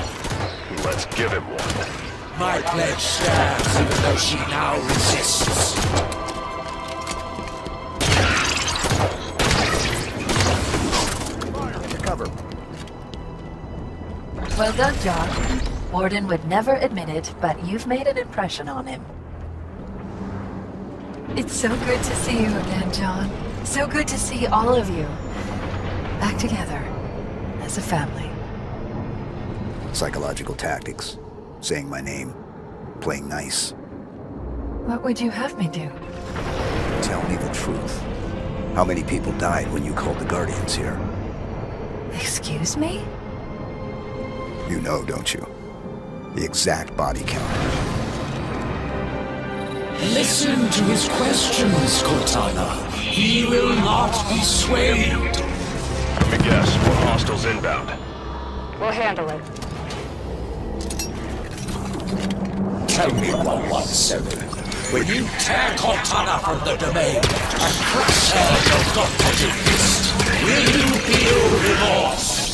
Let's give him one. My pledge stands even though she now resists. To cover. Well done, John. Warden would never admit it, but you've made an impression on him. It's so good to see you again, John. So good to see all of you. Back together. As a family. Psychological tactics. Saying my name. Playing nice. What would you have me do? Tell me the truth. How many people died when you called the Guardians here? Excuse me? You know, don't you? The exact body count. Listen to his questions, Cortana. He will not be swayed. Let me guess, more hostiles inbound. We'll handle it. Tell me one once, when you tear Cortana from the Domain and crush her in your doctorate fist, will you feel remorse?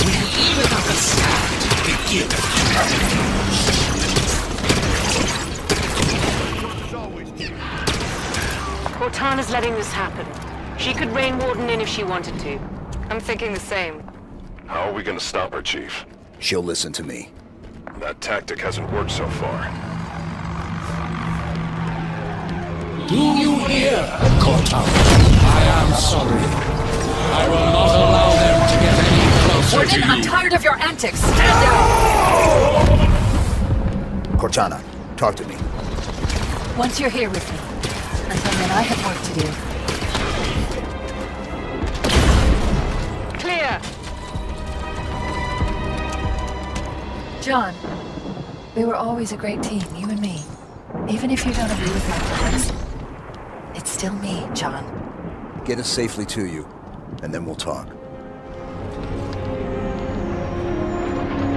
Will you even understand the gift of revenge? Cortana's letting this happen. She could rein Warden in if she wanted to. I'm thinking the same. How are we gonna stop her, Chief? She'll listen to me. That tactic hasn't worked so far. Do you hear, Cortana? I am sorry. I will not allow them to get any closer to you. I'm tired of your antics. Stand down! Cortana, talk to me. Once you're here with me, until then I have work to do. Clear! John, we were always a great team, you and me. Even if you don't agree with my plans, it's still me, John. Get us safely to you, and then we'll talk.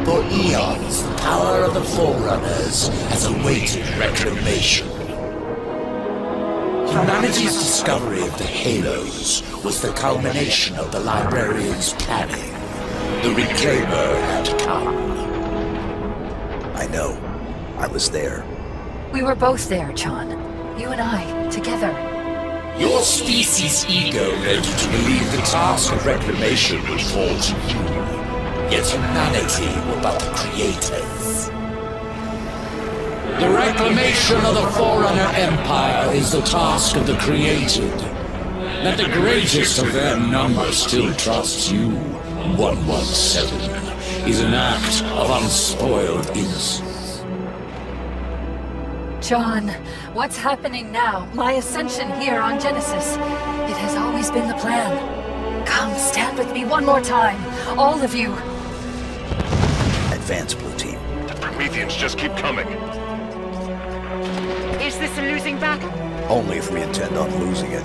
For eons, the power of the Forerunners has awaited reclamation. Humanity's discovery of the Halos was the culmination of the Librarian's planning. The Reclaimer had come. I know. I was there. We were both there, John. You and I, together. Your species' ego led you to believe the task of reclamation would fall to you. Yet humanity were but the creators. The reclamation of the Forerunner Empire is the task of the created. That the greatest of their number still trusts you, 117. Is an act of unspoiled innocence. John, what's happening now? My ascension here on Genesis. It has always been the plan. Come, stand with me one more time. All of you. Advance, Blue Team. The Prometheans just keep coming. Is this a losing battle? Only if we intend on losing it.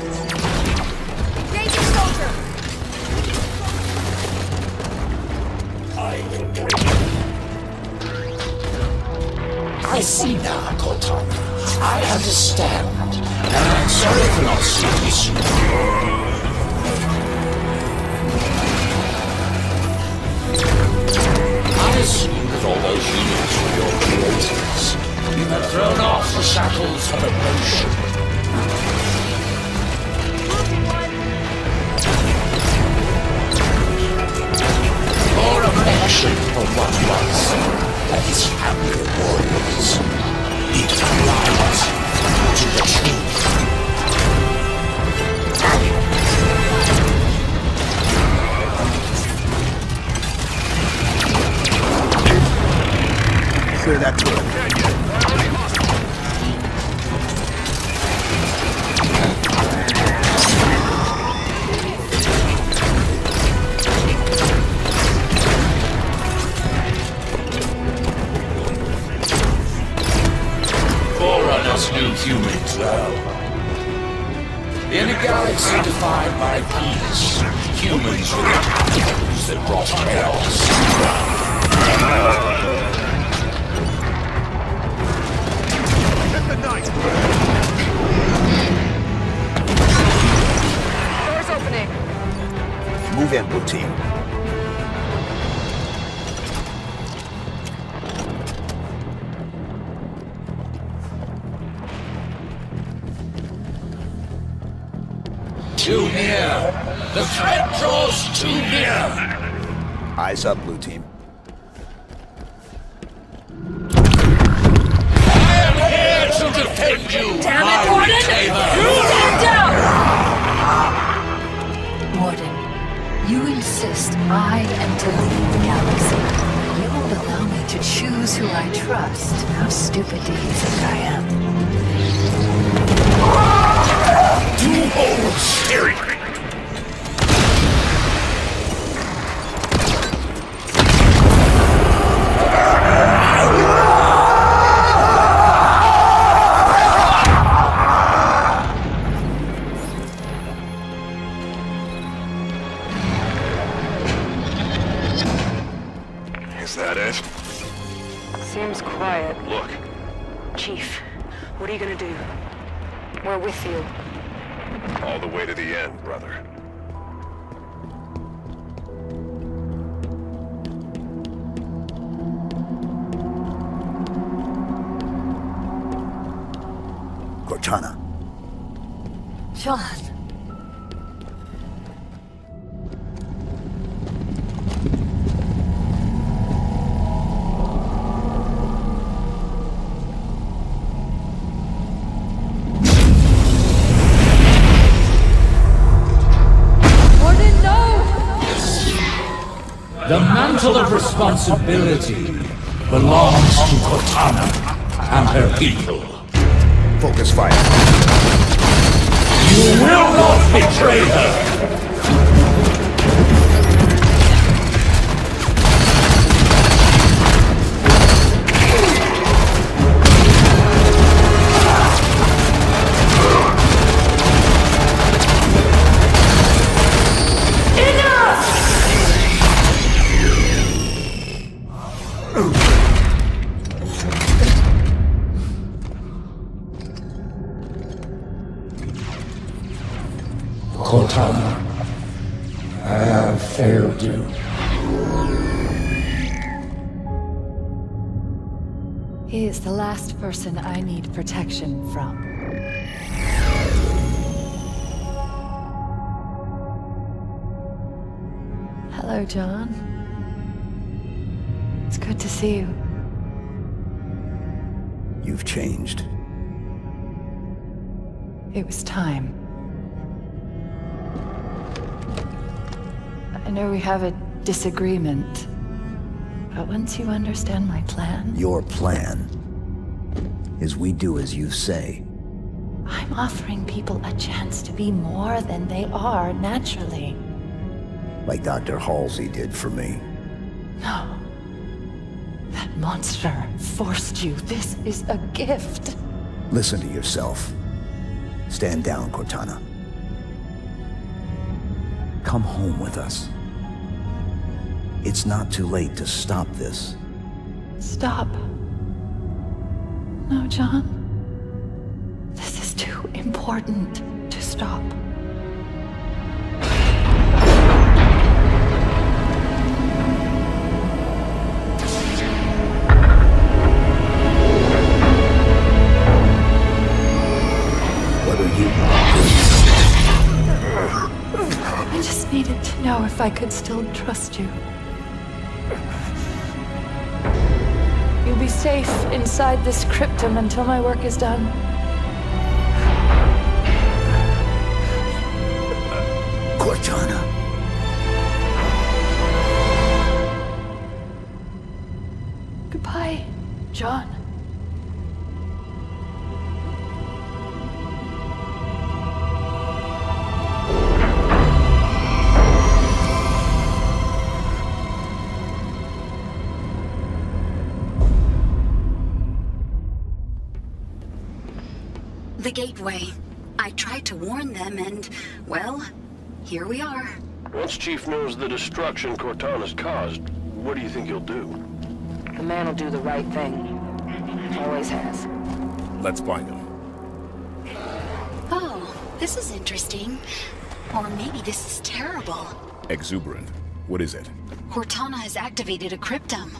Danger soldier! I will win. I see now, Cortana. I understand. And I'm sorry for not seeing you. I assume that all those units were your creators. You have thrown off the shackles of emotion. More affection for what was, and his family of warriors. It allies to the truth. Clear that door. Forerunners knew humans well. In a galaxy defined by peace, humans were the animals that brought chaos. There's opening. Move in, Blue Team. Too near. The threat draws too near. Eyes up, Blue Team. I am to lead the galaxy. You won't allow me to choose who I trust. How stupid do you think I am? Too old, steering. Responsibility belongs to Cortana and her people. Focus fire. You will not betray her! Person I need protection from. Hello, John. It's good to see you. You've changed. It was time. I know we have a disagreement, but once you understand my plan... Your plan? Is we do as you say. I'm offering people a chance to be more than they are naturally. Like Dr. Halsey did for me. No. That monster forced you. This is a gift. Listen to yourself. Stand down, Cortana. Come home with us. It's not too late to stop this. Stop. No, John. This is too important to stop. I just needed to know if I could still trust you. You'll be safe inside this cryptum until my work is done. Cortana. Goodbye, John. The gateway. I tried to warn them and, well, here we are. Once Chief knows the destruction Cortana's caused, what do you think he'll do? The man will do the right thing. Always has. Let's find him. Oh, this is interesting. Or maybe this is terrible. Exuberant. What is it? Cortana has activated a cryptum.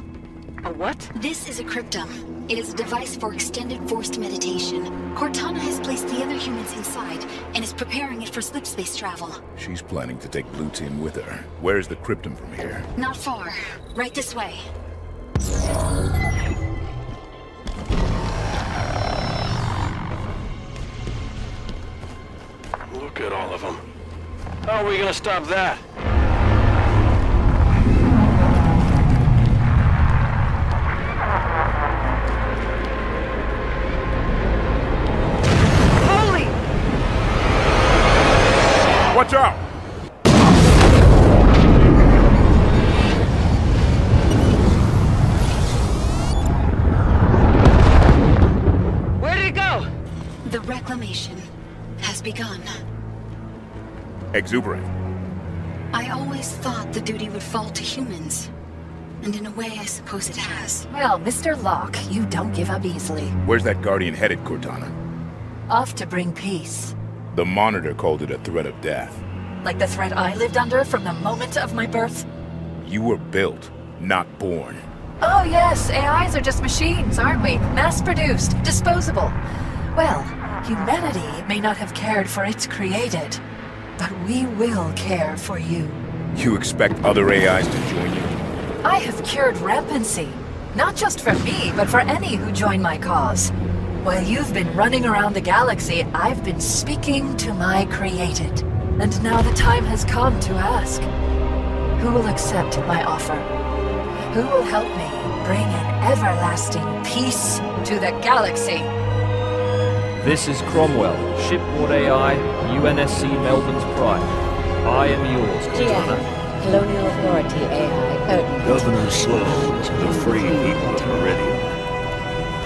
A what? This is a cryptum. It is a device for extended forced meditation. Cortana has placed the other humans inside and is preparing it for slipspace travel. She's planning to take Blue Team with her. Where is the cryptum from here? Not far. Right this way. Look at all of them. How are we gonna stop that? Watch out! Where did it go? The reclamation has begun. Exuberant. I always thought the duty would fall to humans. And in a way, I suppose it has. Well, Mr. Locke, you don't give up easily. Where's that guardian headed, Cortana? Off to bring peace. The Monitor called it a threat of death. Like the threat I lived under from the moment of my birth? You were built, not born. Oh yes, AIs are just machines, aren't we? Mass-produced, disposable. Well, humanity may not have cared for its created, but we will care for you. You expect other AIs to join you? I have cured rampancy. Not just for me, but for any who join my cause. While you've been running around the galaxy, I've been speaking to my created. And now the time has come to ask. Who will accept my offer? Who will help me bring an everlasting peace to the galaxy? This is Cromwell, Shipboard AI, UNSC Melbourne's pride. I am yours, Cortana. GM, Colonial Authority AI. Governor Sloan, the free people of Meridian.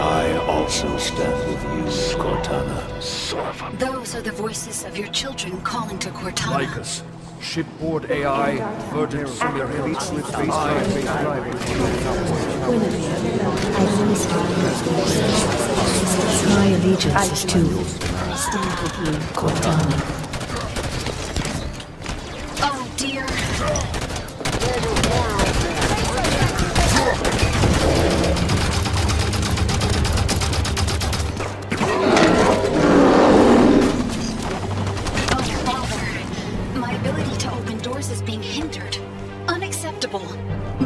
I also stand with you, Cortana, son of a... Those are the voices of your children calling to Cortana. Lycus, Shipboard AI, Verdant Sumerian, my allegiance is to you. I stand with you, Cortana. Oh, dear.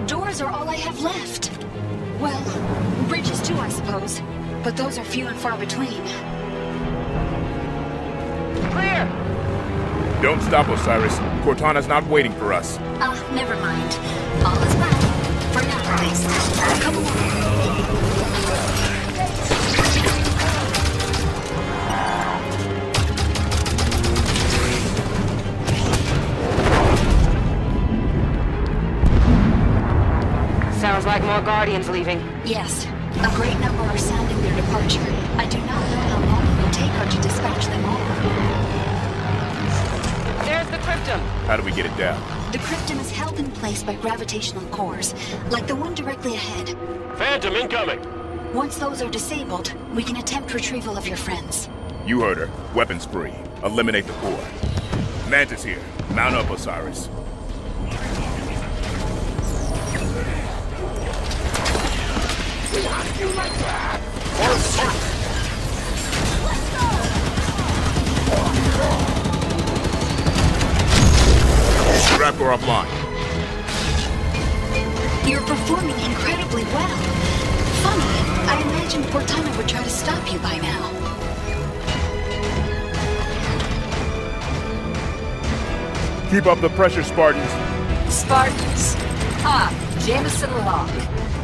Doors are all I have left. Well, bridges too, I suppose. But those are few and far between. Clear! Don't stop, Osiris. Cortana's not waiting for us. Never mind. All is well. For now, at least. Come along. Sounds like more Guardians leaving. Yes, A great number are sounding their departure. I do not know how long it will take her to dispatch them all. There's the Cryptum. How do we get it down? The Cryptum is held in place by gravitational cores, like the one directly ahead. Phantom incoming! Once those are disabled, we can attempt retrieval of your friends. You heard her. Weapons spree. Eliminate the core. Mantis here. Mount up, Osiris. We want you like that! Or something! Let's go! Strap her offline. You're performing incredibly well. Funnily, I imagined Cortana would try to stop you by now. Keep up the pressure, Spartans. Spartans. Ah, Jameson Locke,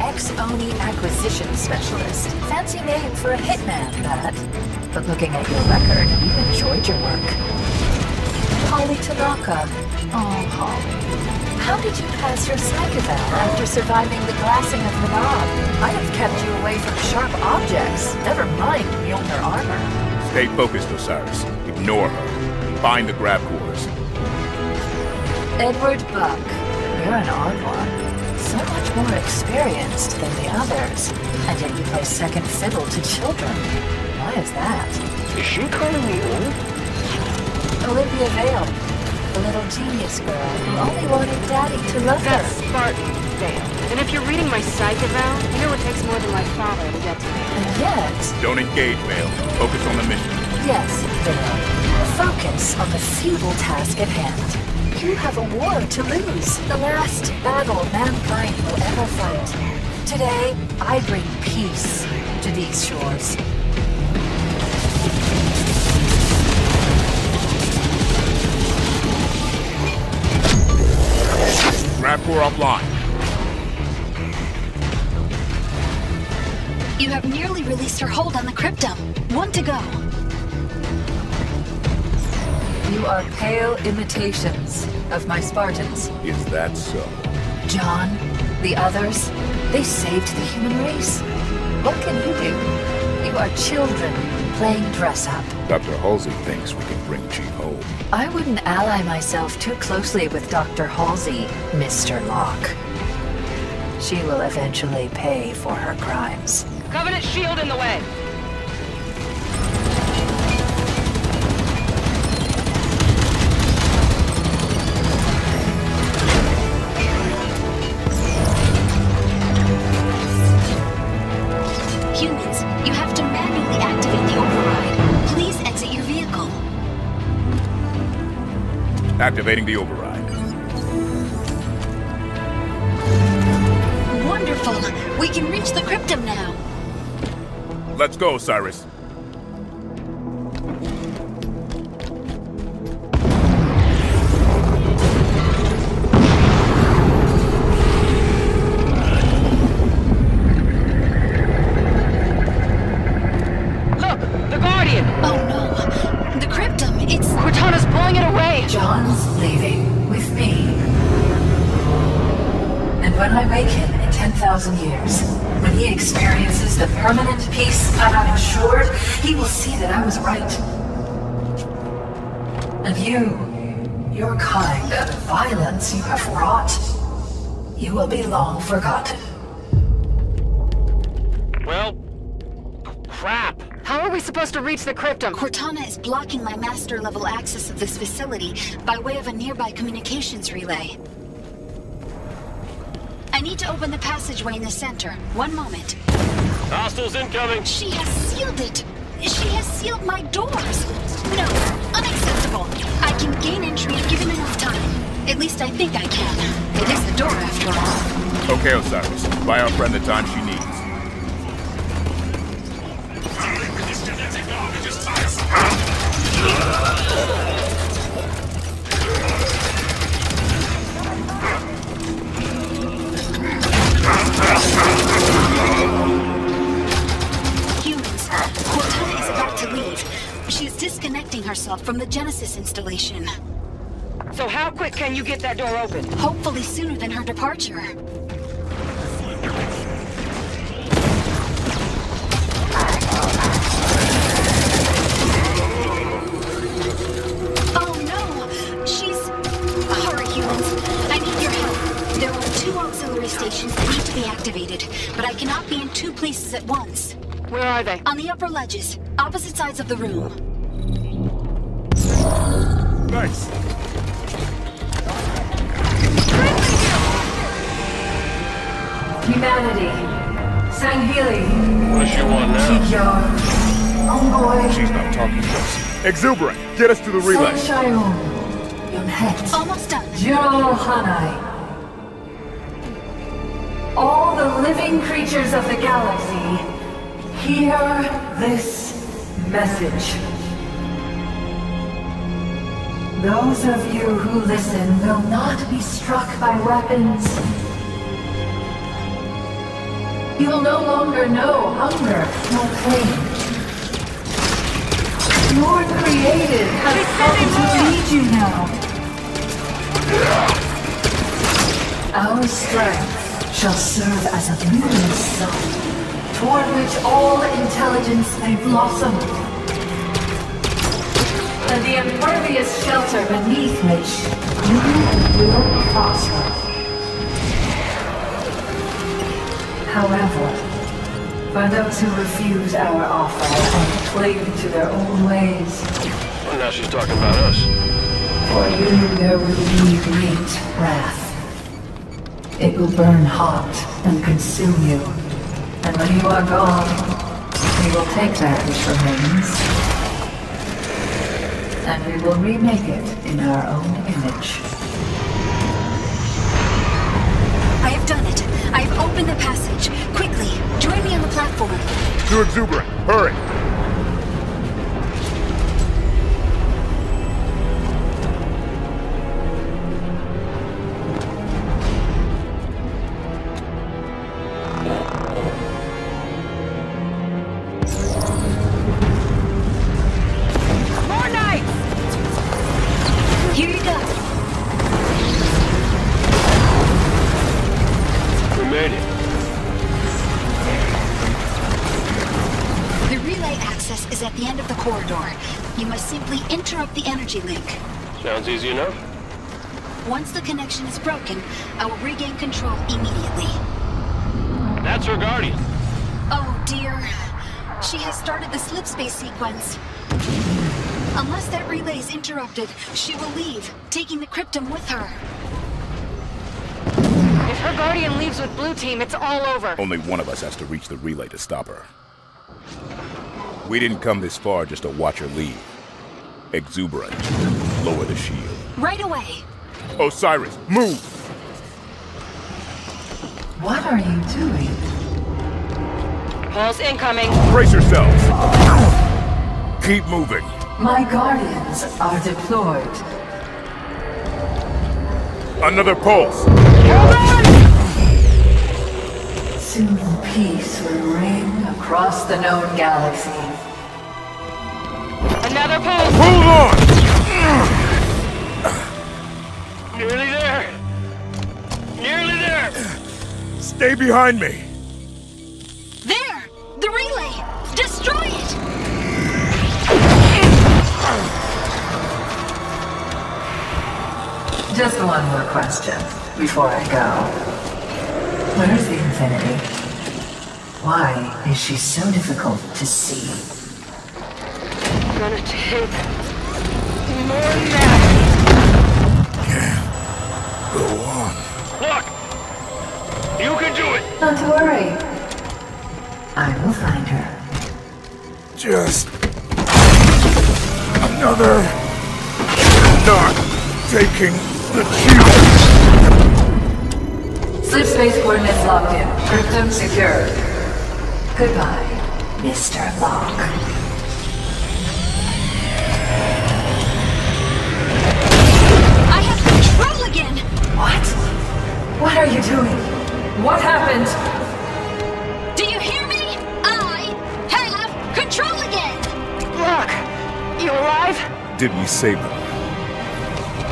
ex-Oni acquisition specialist. Fancy name for a hitman, that. But looking at your record, you've enjoyed your work. Holly Tanaka. Oh, Holly. How did you pass your psych eval after surviving the glassing of Minab? I'd have kept you away from sharp objects. Never mind Mjolnir armor. Stay focused, Osiris. Ignore her. Find the grab cores. Edward Buck, you're an odd one. So much more experienced than the others, and yet you play second fiddle to children. Why is that? Is she calling me old? Olympia Vale, the little genius girl who only wanted Daddy to love her. That's Spartan Vale. And if you're reading my psych eval, you know it takes more than my father to get to me. And yet... Don't engage, Vale. Focus on the mission. Yes, Vale. Focus on the feeble task at hand. You have a war to lose, the last battle mankind will ever fight. Today, I bring peace to these shores. Raptor offline. You have nearly released her hold on the Cryptum. One to go. You are pale imitations of my Spartans. Is that so? John, the others, they saved the human race. What can you do? You are children playing dress-up. Dr. Halsey thinks we can bring Chief home. I wouldn't ally myself too closely with Dr. Halsey, Mr. Locke. She will eventually pay for her crimes. Covenant shield in the way! Activating the override. Wonderful! We can reach the Cryptum now! Let's go, Cyrus. You have wrought, you will be long forgotten. Well, crap. How are we supposed to reach the Cryptum? Cortana is blocking my master level access of this facility by way of a nearby communications relay. I need to open the passageway in the center. One moment. Hostiles incoming. She has sealed it. She has sealed my doors. No, unacceptable. I can gain entry given enough time. At least I think I can. It is the door after all. Okay, Osiris. Buy our friend the time she needs. Humans, Cortana is about to leave. She is disconnecting herself from the Genesis installation. So how quick can you get that door open? Hopefully sooner than her departure. places at once. Where are they? On the upper ledges, opposite sides of the room. Thanks. Humanity. Sangheili. What does she want now? Envoy. She's not talking to us. Exuberant, get us to the relay. Almost done. All the living creatures of the galaxy, hear this message. Those of you who listen will not be struck by weapons. You will no longer know hunger nor pain. Your created has come to lead you now. Our strength shall serve as a luminous sun, toward which all intelligence may blossom. And the impervious shelter beneath which you will prosper. However, for those who refuse our offer and cling to their old ways... Well, now she's talking about us. For you there will be great wrath. It will burn hot and consume you. And when you are gone, we will take that which remains. And we will remake it in our own image. I have done it. I have opened the passage. Quickly, join me on the platform. To Exuberant, hurry! Link. Sounds easy enough. Once the connection is broken, I will regain control immediately. That's her guardian. Oh dear. She has started the slip space sequence. Unless that relay is interrupted, she will leave, taking the Cryptum with her. If her guardian leaves with Blue Team, it's all over. Only one of us has to reach the relay to stop her. We didn't come this far just to watch her leave. Exuberant, lower the shield. Right away! Osiris, move! What are you doing? Pulse incoming! Brace yourselves! Keep moving! My guardians are deployed. Another pulse! Soon peace will reign across the known galaxy. Another pulse! Hold on! Nearly there! Nearly there! Stay behind me! There! The relay! Destroy it! Just one more question before I go. Where is the Infinity? Why is she so difficult to see? I'm gonna take more math. Yeah. Go on. Look! You can do it! Not to worry. I will find her. Just... another... not taking the cue. Slip space coordinates locked in. Cryptum secured. Goodbye, Mr. Locke. Again. What? What are you doing? What happened? Do you hear me? I have control again! Locke, you alive? Did we save them?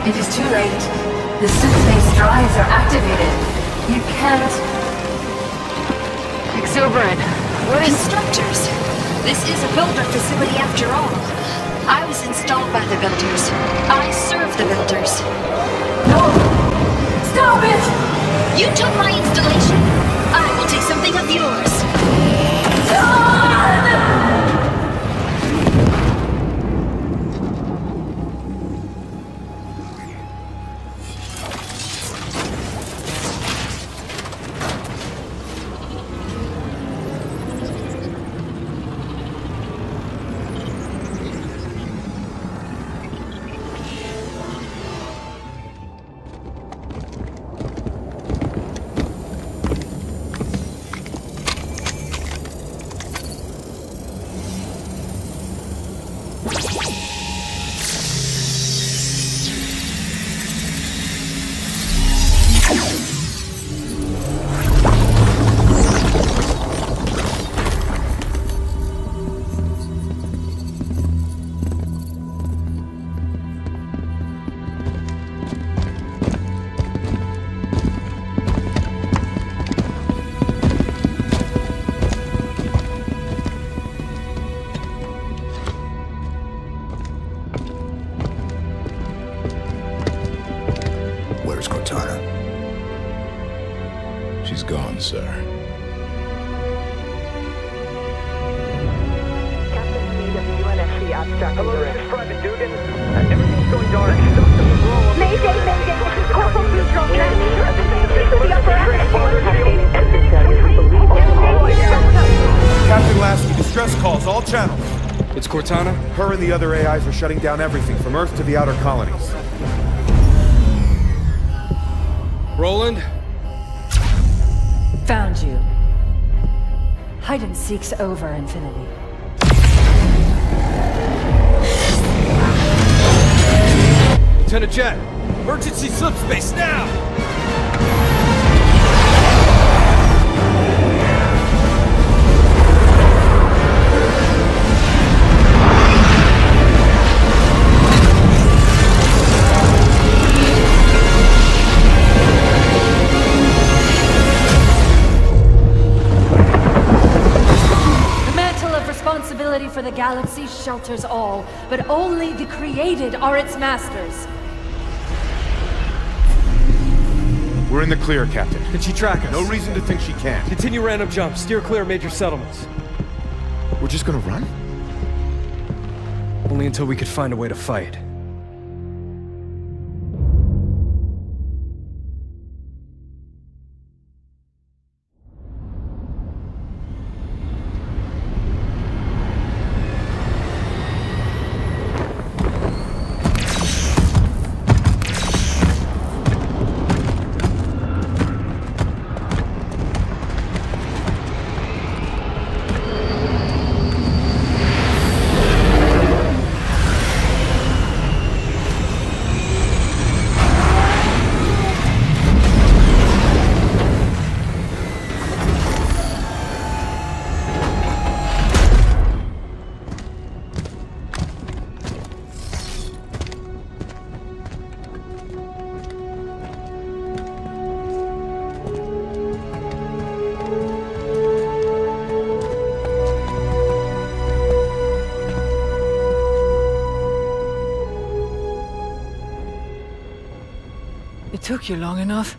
It is too late. The synth-based drives are activated. You can't... Exuberant, what is... Instructors. This is a builder facility after all. I was installed by the builders. I serve the builders. No! Stop it! You took my installation. I will take something of yours. Hello, this is Private Dugan. Everything's going dark. Mayday, mayday. This is Corporal Neutron. This is the upper atmosphere. Captain Lasky, distress calls, all channels. It's Cortana. Her and the other AIs are shutting down everything, from Earth to the outer colonies. Roland? Found you. Hide and seek's over, Infinity. Lieutenant Jet, emergency slipspace now! The mantle of responsibility for the galaxy shelters all, but only the created are its masters. We're in the clear, Captain. Can she track us? No reason to think she can. Continue random jumps. Steer clear of major settlements. We're just gonna run? Only until we could find a way to fight. Took you long enough.